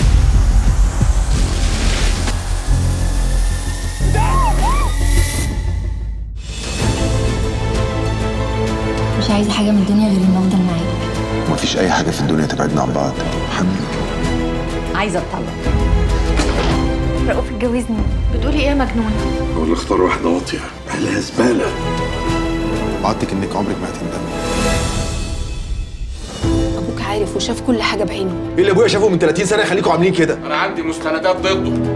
مش عايزة حاجة من الدنيا غير إني أفضل معاك. مفيش أي حاجة في الدنيا تبعدنا عن بعض. حملك عايزة أتطلق. رؤوف اتجوزني. بتقولي إيه يا مجنونة؟ أقول اختار واحدة واطية عليها زبالة. وعدتك انك عمرك ما هتندمي. ابوك عارف وشاف كل حاجه بعينه. ايه اللي ابويا شافه من ثلاثين سنة يخليكوا عاملين كده؟ انا عندي مستندات ضده.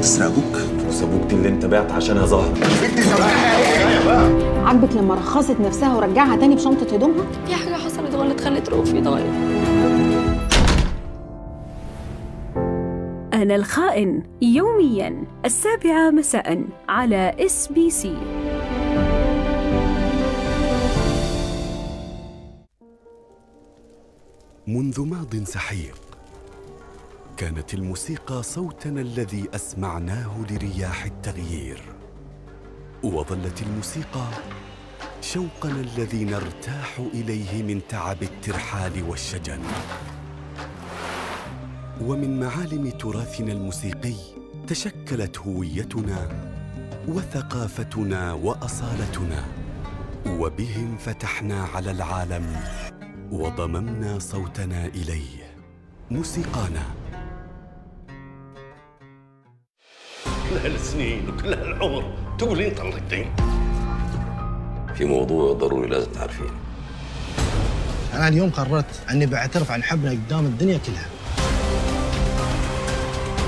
تسرق ابوك؟ فلوس ابوك دي اللي انت بعت عشانها ظهر. انت سامعها؟ عجبك لما رخصت نفسها ورجعها تاني بشنطه هدومها؟ في حاجه حصلت غلط خلت رؤوف يتغير. انا الخائن يوميا السابعه مساء على اس بي سي. منذ ماضٍ سحيق كانت الموسيقى صوتنا الذي أسمعناه لرياح التغيير، وظلت الموسيقى شوقنا الذي نرتاح إليه من تعب الترحال والشجن. ومن معالم تراثنا الموسيقي تشكلت هويتنا وثقافتنا وأصالتنا، وبهم فتحنا على العالم وضممنا صوتنا إليه. موسيقانا كل هالسنين وكل هالعمر تقولين طلقتين. في موضوع ضروري لازم تعرفين. أنا اليوم قررت أني بعترف عن حبنا قدام الدنيا كلها.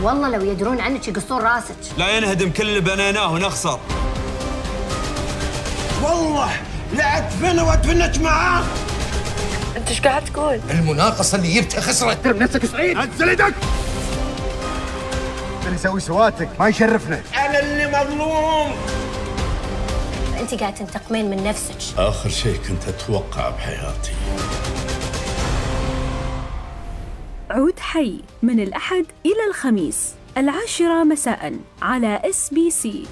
والله لو يدرون عنك يقصون راسك. لا ينهدم كل اللي بنيناه ونخسر. والله لا أدفن وأدفنك معاه. انت ايش قاعد تقول؟ المناقصه اللي جبتها خسرت. ترم نفسك سعيد. انزل يدك. اللي يسوي سواتك ما يشرفنا. انا اللي مظلوم. انت قاعد تنتقمين من نفسك. اخر شيء كنت اتوقع بحياتي. عود حي من الاحد الى الخميس العاشره مساء على اس بي سي.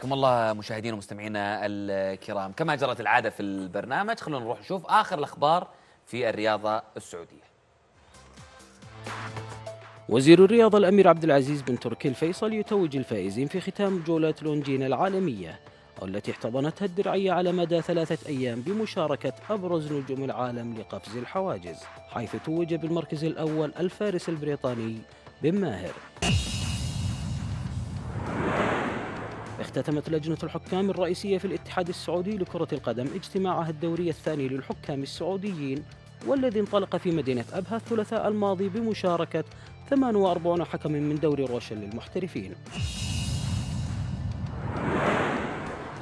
حياكم الله مشاهدينا ومستمعينا الكرام. كما جرت العادة في البرنامج خلونا نروح نشوف آخر الأخبار في الرياضة السعودية. وزير الرياضة الأمير عبد العزيز بن تركي الفيصل يتوج الفائزين في ختام جولة لونجين العالمية والتي احتضنتها الدرعية على مدى ثلاثة أيام بمشاركة أبرز نجوم العالم لقفز الحواجز، حيث توج بالمركز الأول الفارس البريطاني بن ماهر. اختتمت لجنة الحكام الرئيسية في الاتحاد السعودي لكرة القدم اجتماعها الدوري الثاني للحكام السعوديين والذي انطلق في مدينة أبها الثلاثاء الماضي بمشاركة ثمانية وأربعين حكم من دوري روشن للمحترفين.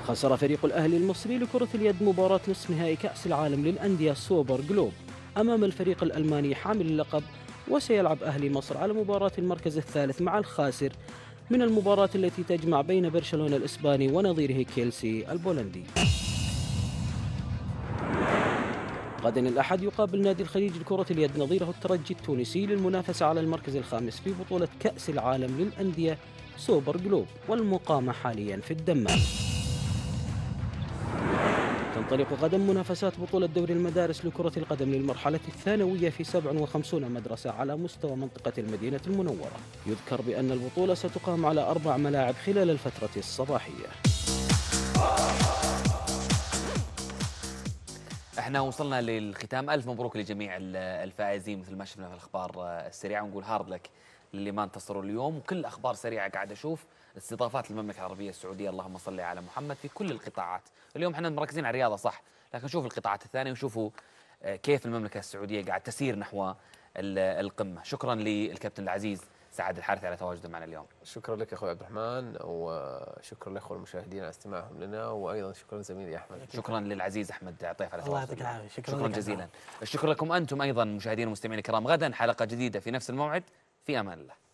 خسر فريق الأهلي المصري لكرة اليد مباراة نصف نهائي كأس العالم للأندية سوبر جلوب أمام الفريق الألماني حامل اللقب، وسيلعب أهلي مصر على مباراة المركز الثالث مع الخاسر من المباراة التي تجمع بين برشلونة الإسباني ونظيره كيلسي البولندي. غدا الأحد يقابل نادي الخليج لكرة اليد نظيره الترجي التونسي للمنافسة على المركز الخامس في بطولة كأس العالم للأندية سوبر جلوب والمقامة حاليا في الدمام. تنطلق غدا منافسات بطولة دوري المدارس لكرة القدم للمرحلة الثانوية في سبع وخمسين مدرسة على مستوى منطقة المدينة المنورة. يذكر بأن البطولة ستقام على أربع ملاعب خلال الفترة الصباحية. احنا وصلنا للختام، ألف مبروك لجميع الفائزين مثل ما شفنا في الأخبار السريعة، ونقول هارد لك للي ما انتصروا اليوم. وكل أخبار سريعة قاعد أشوف استضافات المملكة العربية السعودية، اللهم صل على محمد، في كل القطاعات. اليوم احنا مركزين على الرياضة صح، لكن شوفوا القطاعات الثانية وشوفوا كيف المملكة السعودية قاعد تسير نحو القمة. شكرا للكابتن العزيز سعد الحارثي على تواجده معنا اليوم. شكرا لك اخوي عبد الرحمن، وشكرا للاخوه المشاهدين على استماعهم لنا، وايضا شكرا زميلي احمد. شكرا للعزيز احمد ضيف على تواجده. الله يعطيك العافيه، شكرا, شكرا جزيلا. الشكر لكم انتم ايضا مشاهدينا ومستمعينا الكرام. غدا حلقة جديدة في نفس الموعد، في امان الله.